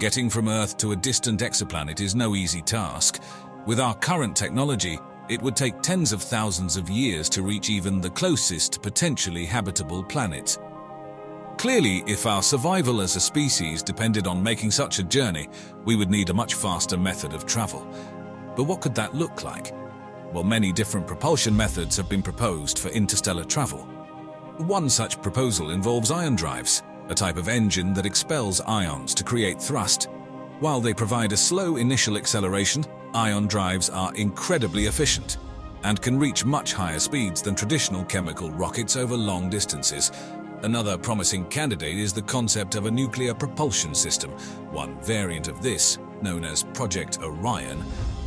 Getting from Earth to a distant exoplanet is no easy task. With our current technology, it would take tens of thousands of years to reach even the closest potentially habitable planet. Clearly, if our survival as a species depended on making such a journey, we would need a much faster method of travel. But what could that look like? Well, many different propulsion methods have been proposed for interstellar travel. One such proposal involves ion drives, a type of engine that expels ions to create thrust. While they provide a slow initial acceleration, ion drives are incredibly efficient and can reach much higher speeds than traditional chemical rockets over long distances. Another promising candidate is the concept of a nuclear propulsion system. One variant of this, known as Project Orion,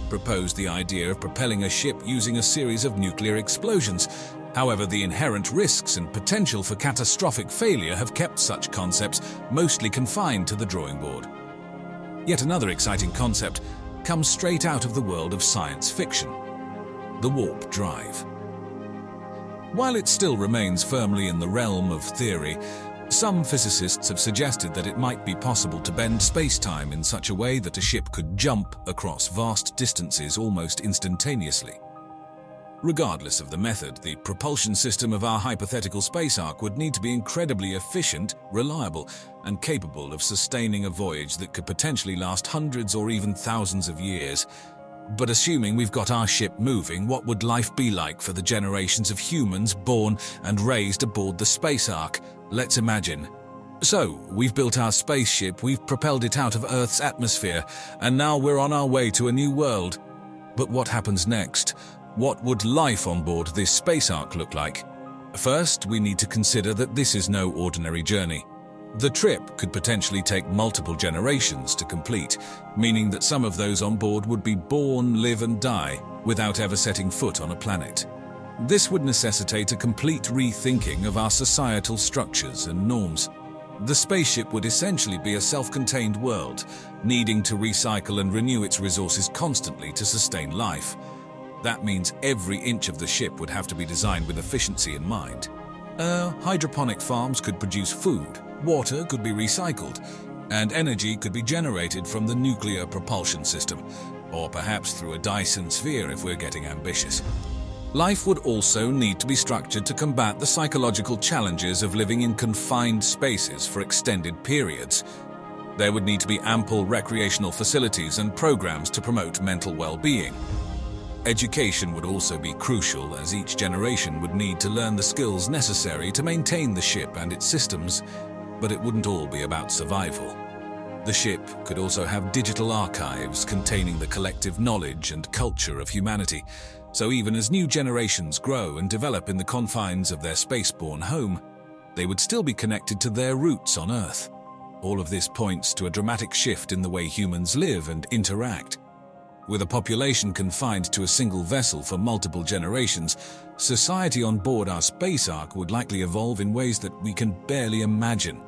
proposed the idea of propelling a ship using a series of nuclear explosions. However, the inherent risks and potential for catastrophic failure have kept such concepts mostly confined to the drawing board. Yet another exciting concept comes straight out of the world of science fiction: the warp drive. While it still remains firmly in the realm of theory, some physicists have suggested that it might be possible to bend space-time in such a way that a ship could jump across vast distances almost instantaneously. Regardless of the method, the propulsion system of our hypothetical space ark would need to be incredibly efficient, reliable, and capable of sustaining a voyage that could potentially last hundreds or even thousands of years. But assuming we've got our ship moving, what would life be like for the generations of humans born and raised aboard the space ark? Let's imagine. So, we've built our spaceship, we've propelled it out of Earth's atmosphere, and now we're on our way to a new world. But what happens next? What would life on board this space ark look like? First, we need to consider that this is no ordinary journey. The trip could potentially take multiple generations to complete, meaning that some of those on board would be born, live and die without ever setting foot on a planet. This would necessitate a complete rethinking of our societal structures and norms. The spaceship would essentially be a self-contained world, needing to recycle and renew its resources constantly to sustain life. That means every inch of the ship would have to be designed with efficiency in mind. Uh, hydroponic farms could produce food, water could be recycled, and energy could be generated from the nuclear propulsion system, or perhaps through a Dyson sphere if we're getting ambitious. Life would also need to be structured to combat the psychological challenges of living in confined spaces for extended periods. There would need to be ample recreational facilities and programs to promote mental well-being. Education would also be crucial, as each generation would need to learn the skills necessary to maintain the ship and its systems, but it wouldn't all be about survival. The ship could also have digital archives containing the collective knowledge and culture of humanity. So even as new generations grow and develop in the confines of their spaceborne home, they would still be connected to their roots on Earth. All of this points to a dramatic shift in the way humans live and interact. With a population confined to a single vessel for multiple generations, society on board our space ark would likely evolve in ways that we can barely imagine.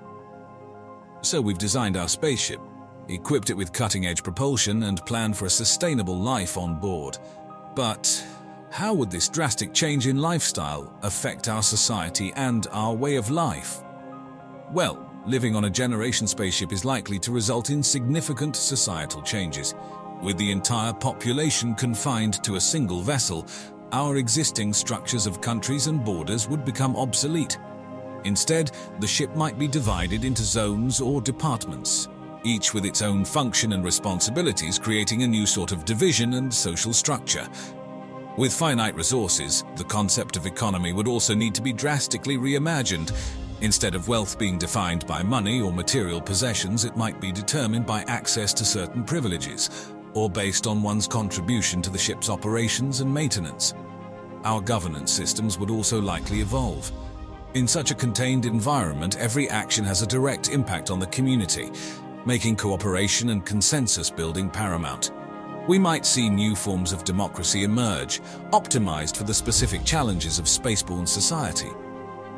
So we've designed our spaceship, equipped it with cutting-edge propulsion, and planned for a sustainable life on board. But how would this drastic change in lifestyle affect our society and our way of life? Well, living on a generation spaceship is likely to result in significant societal changes. With the entire population confined to a single vessel, our existing structures of countries and borders would become obsolete. Instead, the ship might be divided into zones or departments, each with its own function and responsibilities, creating a new sort of division and social structure. With finite resources, the concept of economy would also need to be drastically reimagined. Instead of wealth being defined by money or material possessions, it might be determined by access to certain privileges, or based on one's contribution to the ship's operations and maintenance. Our governance systems would also likely evolve. In such a contained environment, every action has a direct impact on the community, making cooperation and consensus building paramount. We might see new forms of democracy emerge, optimized for the specific challenges of spaceborne society.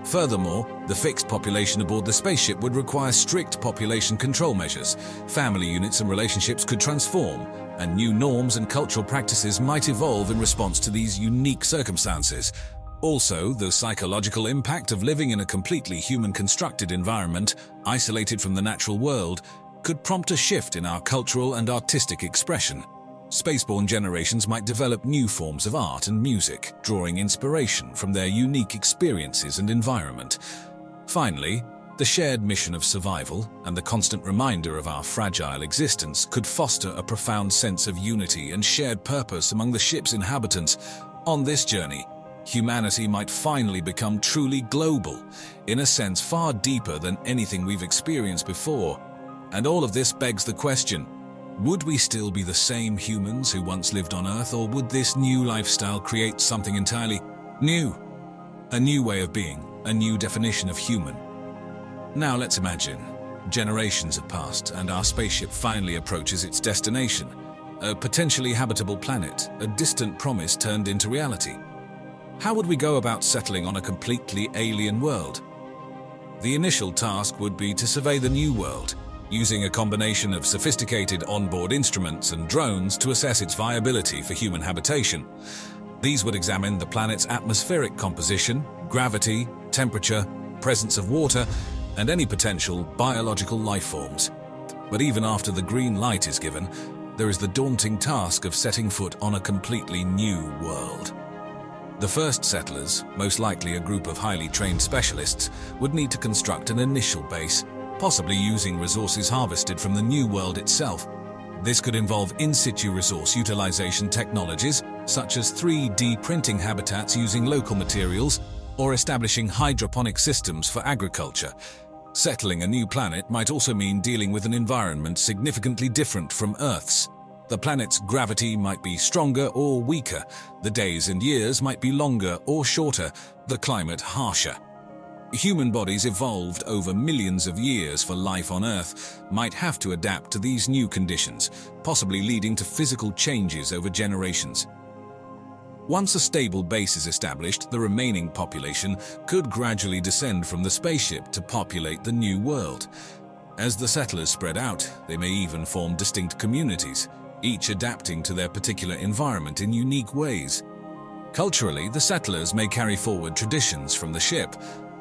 Furthermore, the fixed population aboard the spaceship would require strict population control measures. Family units and relationships could transform, and new norms and cultural practices might evolve in response to these unique circumstances. Also, the psychological impact of living in a completely human-constructed environment, isolated from the natural world, could prompt a shift in our cultural and artistic expression. Spaceborne generations might develop new forms of art and music, drawing inspiration from their unique experiences and environment. Finally, the shared mission of survival and the constant reminder of our fragile existence could foster a profound sense of unity and shared purpose among the ship's inhabitants. On this journey, humanity might finally become truly global, in a sense far deeper than anything we've experienced before. And all of this begs the question, would we still be the same humans who once lived on Earth, or would this new lifestyle create something entirely new? A new way of being, a new definition of human. Now let's imagine, generations have passed and our spaceship finally approaches its destination, a potentially habitable planet, a distant promise turned into reality. How would we go about settling on a completely alien world? The initial task would be to survey the new world, using a combination of sophisticated onboard instruments and drones to assess its viability for human habitation. These would examine the planet's atmospheric composition, gravity, temperature, presence of water, and any potential biological life forms. But even after the green light is given, there is the daunting task of setting foot on a completely new world. The first settlers, most likely a group of highly trained specialists, would need to construct an initial base, possibly using resources harvested from the new world itself. This could involve in-situ resource utilization technologies, such as three D printing habitats using local materials, or establishing hydroponic systems for agriculture. Settling a new planet might also mean dealing with an environment significantly different from Earth's. The planet's gravity might be stronger or weaker, the days and years might be longer or shorter, the climate harsher. Human bodies evolved over millions of years for life on Earth might have to adapt to these new conditions, possibly leading to physical changes over generations. Once a stable base is established, the remaining population could gradually descend from the spaceship to populate the new world. As the settlers spread out, they may even form distinct communities, each adapting to their particular environment in unique ways. Culturally, the settlers may carry forward traditions from the ship,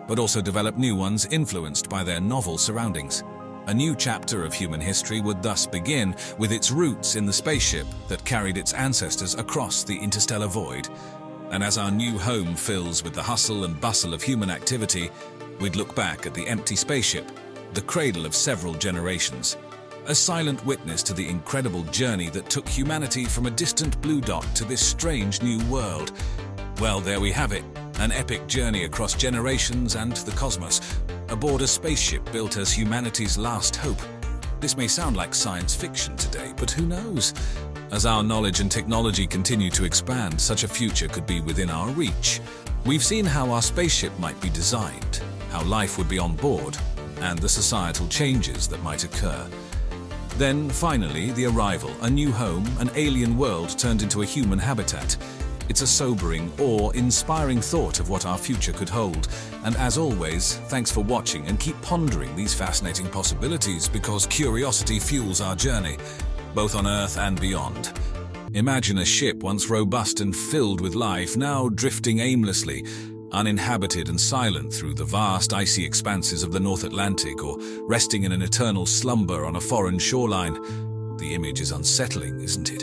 but also develop new ones influenced by their novel surroundings. A new chapter of human history would thus begin with its roots in the spaceship that carried its ancestors across the interstellar void. And as our new home fills with the hustle and bustle of human activity, we'd look back at the empty spaceship, the cradle of several generations, a silent witness to the incredible journey that took humanity from a distant blue dot to this strange new world. Well, there we have it, an epic journey across generations and the cosmos, aboard a spaceship built as humanity's last hope. This may sound like science fiction today, but who knows? As our knowledge and technology continue to expand, such a future could be within our reach. We've seen how our spaceship might be designed, how life would be on board, and the societal changes that might occur. Then, finally, the arrival, a new home, an alien world turned into a human habitat. It's a sobering, awe-inspiring thought of what our future could hold. And as always, thanks for watching and keep pondering these fascinating possibilities because curiosity fuels our journey, both on Earth and beyond. Imagine a ship once robust and filled with life, now drifting aimlessly, uninhabited and silent through the vast icy expanses of the North Atlantic, or resting in an eternal slumber on a foreign shoreline. The image is unsettling, isn't it?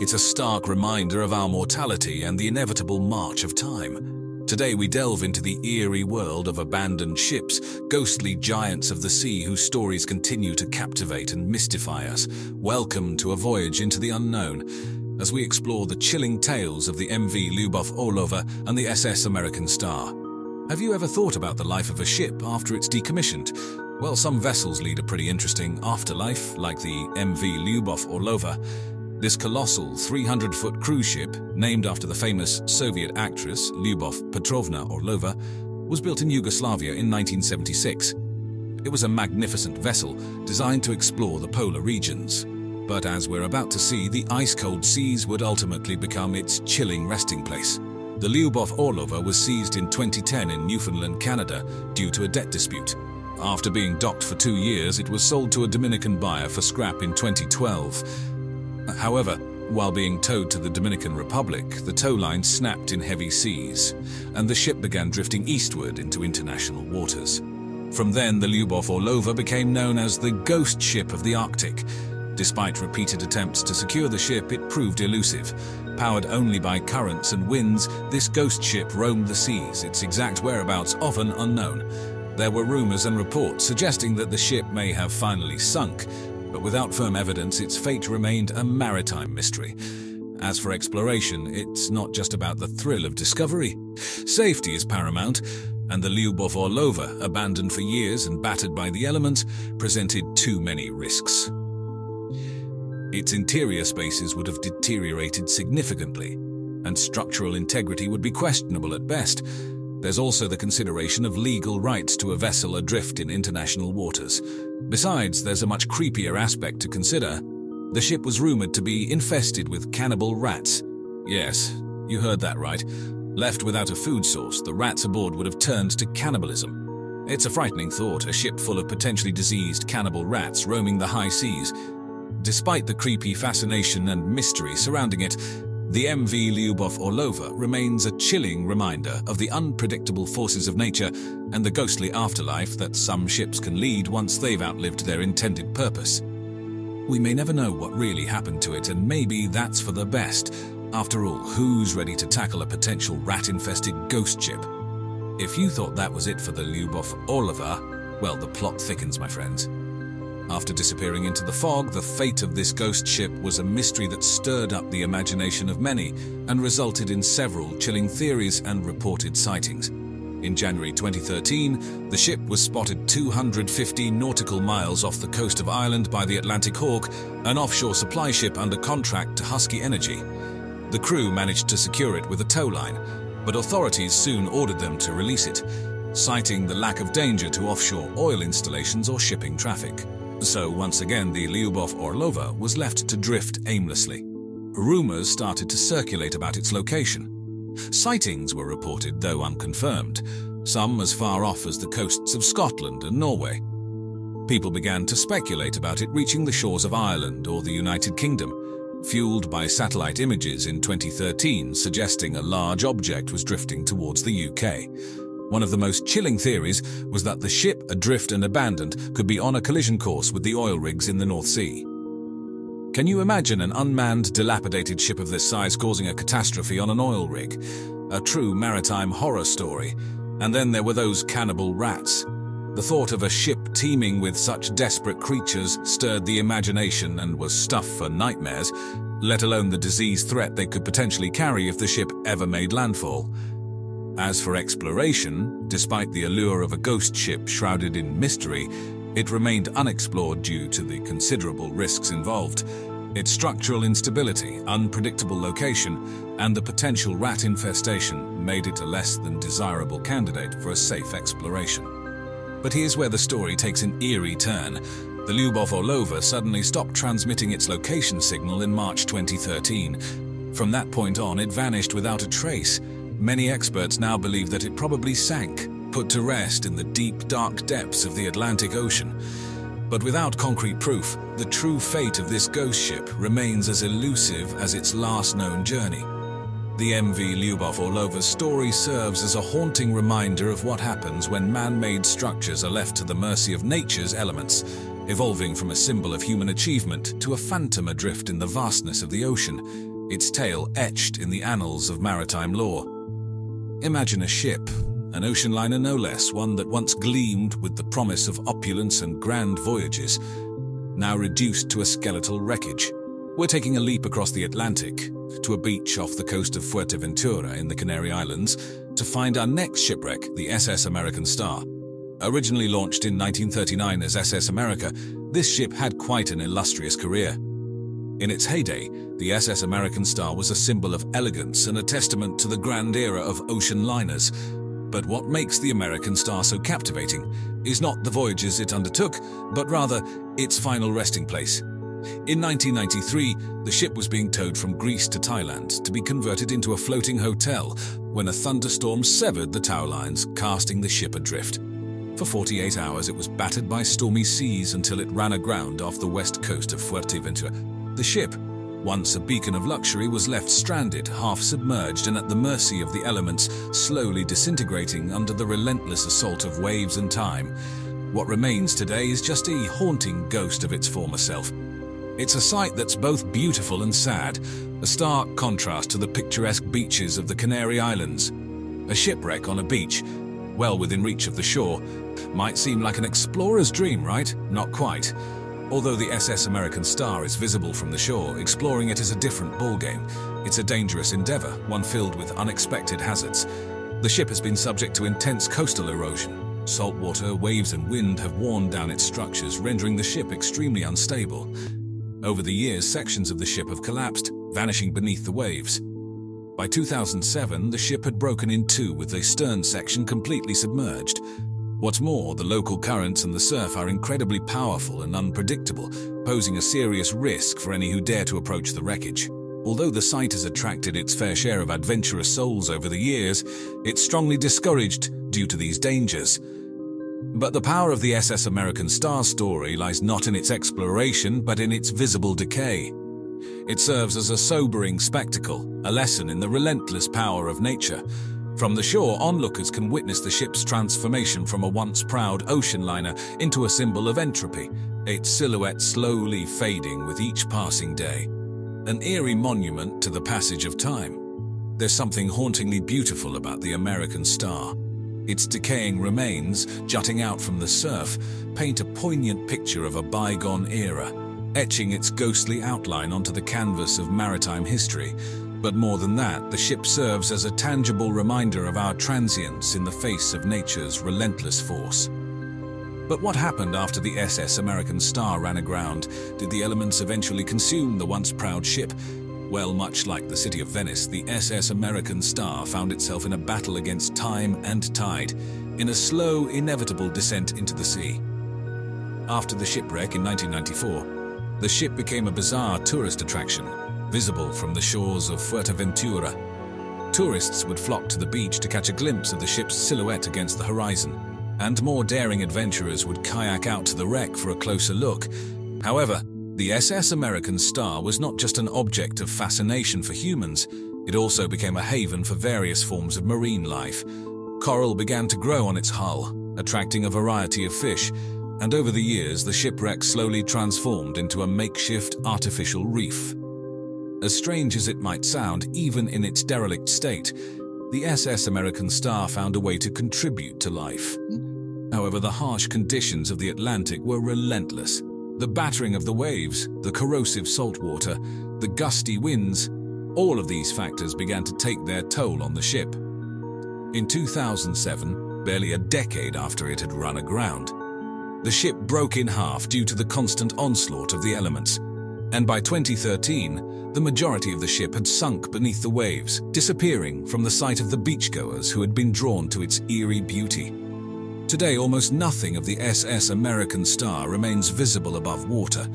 It's a stark reminder of our mortality and the inevitable march of time. Today we delve into the eerie world of abandoned ships, ghostly giants of the sea whose stories continue to captivate and mystify us. Welcome to a voyage into the unknown, as we explore the chilling tales of the M V Lyubov Orlova and the S S American Star. Have you ever thought about the life of a ship after it's decommissioned? Well, some vessels lead a pretty interesting afterlife, like the M V Lyubov Orlova. This colossal three hundred foot cruise ship, named after the famous Soviet actress Lyubov Petrovna Orlova, was built in Yugoslavia in nineteen seventy-six. It was a magnificent vessel designed to explore the polar regions. But as we're about to see, the ice-cold seas would ultimately become its chilling resting place. The Lyubov Orlova was seized in twenty ten in Newfoundland, Canada, due to a debt dispute. After being docked for two years, it was sold to a Dominican buyer for scrap in twenty twelve. However, while being towed to the Dominican Republic, the tow line snapped in heavy seas, and the ship began drifting eastward into international waters. From then, the Lyubov Orlova became known as the ghost ship of the Arctic. Despite repeated attempts to secure the ship, it proved elusive. Powered only by currents and winds, this ghost ship roamed the seas, its exact whereabouts often unknown. There were rumors and reports suggesting that the ship may have finally sunk, but without firm evidence, its fate remained a maritime mystery. As for exploration, it's not just about the thrill of discovery. Safety is paramount, and the Lyubov Orlova, abandoned for years and battered by the elements, presented too many risks. Its interior spaces would have deteriorated significantly, and structural integrity would be questionable at best. There's also the consideration of legal rights to a vessel adrift in international waters. Besides, there's a much creepier aspect to consider. The ship was rumored to be infested with cannibal rats. Yes, you heard that right. Left without a food source, the rats aboard would have turned to cannibalism. It's a frightening thought, a ship full of potentially diseased cannibal rats roaming the high seas. Despite the creepy fascination and mystery surrounding it, The M V Lyubov Orlova remains a chilling reminder of the unpredictable forces of nature and the ghostly afterlife that some ships can lead once they've outlived their intended purpose. We may never know what really happened to it, and maybe that's for the best. After all, who's ready to tackle a potential rat-infested ghost ship? If you thought that was it for the Lyubov Orlova, well, the plot thickens, my friends. After disappearing into the fog, the fate of this ghost ship was a mystery that stirred up the imagination of many and resulted in several chilling theories and reported sightings. In January twenty thirteen, the ship was spotted two hundred fifty nautical miles off the coast of Ireland by the Atlantic Hawk, an offshore supply ship under contract to Husky Energy. The crew managed to secure it with a tow line, but authorities soon ordered them to release it, citing the lack of danger to offshore oil installations or shipping traffic. So once again, the Lyubov Orlova was left to drift aimlessly. Rumors started to circulate about its location. Sightings were reported, though unconfirmed, some as far off as the coasts of Scotland and Norway. People began to speculate about it reaching the shores of Ireland or the United Kingdom, fueled by satellite images in twenty thirteen suggesting a large object was drifting towards the U K. One of the most chilling theories was that the ship, adrift and abandoned, could be on a collision course with the oil rigs in the North Sea. Can you imagine an unmanned, dilapidated ship of this size causing a catastrophe on an oil rig? A true maritime horror story. And then there were those cannibal rats. The thought of a ship teeming with such desperate creatures stirred the imagination and was stuff for nightmares, let alone the disease threat they could potentially carry if the ship ever made landfall. As for exploration, despite the allure of a ghost ship shrouded in mystery, it remained unexplored due to the considerable risks involved. Its structural instability, unpredictable location, and the potential rat infestation made it a less than desirable candidate for a safe exploration. But here's where the story takes an eerie turn. The Lyubov Orlova suddenly stopped transmitting its location signal in March twenty thirteen. From that point on, it vanished without a trace. Many experts now believe that it probably sank, put to rest in the deep, dark depths of the Atlantic Ocean. But without concrete proof, the true fate of this ghost ship remains as elusive as its last known journey. The M V Lyubov Orlova's story serves as a haunting reminder of what happens when man-made structures are left to the mercy of nature's elements, evolving from a symbol of human achievement to a phantom adrift in the vastness of the ocean, its tale etched in the annals of maritime law. Imagine a ship, an ocean liner no less, one that once gleamed with the promise of opulence and grand voyages, now reduced to a skeletal wreckage. We're taking a leap across the Atlantic, to a beach off the coast of Fuerteventura in the Canary Islands, to find our next shipwreck, the S S American Star. Originally launched in nineteen thirty-nine as S S America, this ship had quite an illustrious career. In its heyday, the S S American Star was a symbol of elegance and a testament to the grand era of ocean liners. But what makes the American Star so captivating is not the voyages it undertook, but rather its final resting place. In nineteen ninety-three, the ship was being towed from Greece to Thailand to be converted into a floating hotel when a thunderstorm severed the tow lines, casting the ship adrift. For forty-eight hours, it was battered by stormy seas until it ran aground off the west coast of Fuerteventura. The ship, once a beacon of luxury, was left stranded, half-submerged and at the mercy of the elements, slowly disintegrating under the relentless assault of waves and time. What remains today is just a haunting ghost of its former self. It's a sight that's both beautiful and sad, a stark contrast to the picturesque beaches of the Canary Islands. A shipwreck on a beach, well within reach of the shore, might seem like an explorer's dream, right? Not quite. Although the S S American Star is visible from the shore, exploring it is a different ballgame. It's a dangerous endeavor, one filled with unexpected hazards. The ship has been subject to intense coastal erosion. Salt water, waves and wind have worn down its structures, rendering the ship extremely unstable. Over the years, sections of the ship have collapsed, vanishing beneath the waves. By two thousand seven, the ship had broken in two, with the stern section completely submerged. What's more, the local currents and the surf are incredibly powerful and unpredictable, posing a serious risk for any who dare to approach the wreckage. Although the site has attracted its fair share of adventurous souls over the years, it's strongly discouraged due to these dangers. But the power of the S S American Star story lies not in its exploration, but in its visible decay. it serves as a sobering spectacle, a lesson in the relentless power of nature. From the shore, onlookers can witness the ship's transformation from a once proud ocean liner into a symbol of entropy, its silhouette slowly fading with each passing day. An eerie monument to the passage of time. There's something hauntingly beautiful about the American Star. Its decaying remains, jutting out from the surf, paint a poignant picture of a bygone era, etching its ghostly outline onto the canvas of maritime history. But more than that, the ship serves as a tangible reminder of our transience in the face of nature's relentless force. But what happened after the S S American Star ran aground? Did the elements eventually consume the once proud ship? Well, much like the city of Venice, the S S American Star found itself in a battle against time and tide, in a slow, inevitable descent into the sea. After the shipwreck in nineteen ninety-four, the ship became a bizarre tourist attraction, visible from the shores of Fuerteventura. Tourists would flock to the beach to catch a glimpse of the ship's silhouette against the horizon, and more daring adventurers would kayak out to the wreck for a closer look. However, the S S American Star was not just an object of fascination for humans, it also became a haven for various forms of marine life. Coral began to grow on its hull, attracting a variety of fish, and over the years the shipwreck slowly transformed into a makeshift artificial reef. As strange as it might sound, even in its derelict state, the S S American Star found a way to contribute to life. However, the harsh conditions of the Atlantic were relentless. The battering of the waves, the corrosive salt water, the gusty winds, all of these factors began to take their toll on the ship. In two thousand seven, barely a decade after it had run aground, the ship broke in half due to the constant onslaught of the elements. And by twenty thirteen, the majority of the ship had sunk beneath the waves, disappearing from the sight of the beachgoers who had been drawn to its eerie beauty. Today, almost nothing of the S S American Star remains visible above water.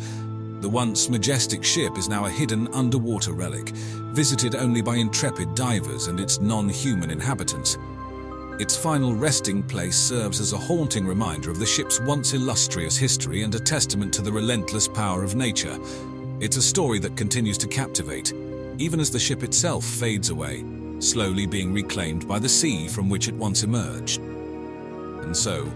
The once majestic ship is now a hidden underwater relic, visited only by intrepid divers and its non-human inhabitants. Its final resting place serves as a haunting reminder of the ship's once illustrious history and a testament to the relentless power of nature. It's a story that continues to captivate, even as the ship itself fades away, slowly being reclaimed by the sea from which it once emerged. And so,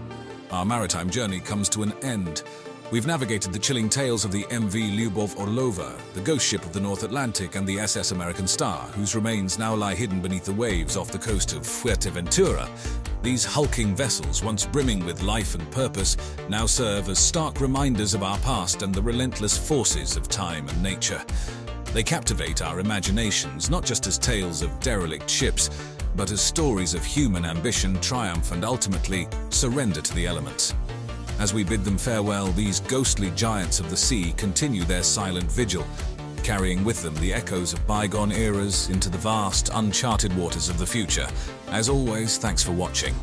our maritime journey comes to an end. We've navigated the chilling tales of the M V Lyubov Orlova, the ghost ship of the North Atlantic, and the S S American Star, whose remains now lie hidden beneath the waves off the coast of Fuerteventura. These hulking vessels, once brimming with life and purpose, now serve as stark reminders of our past and the relentless forces of time and nature. They captivate our imaginations, not just as tales of derelict ships, but as stories of human ambition, triumph, and ultimately, surrender to the elements. As we bid them farewell, these ghostly giants of the sea continue their silent vigil, carrying with them the echoes of bygone eras into the vast, uncharted waters of the future. As always, thanks for watching.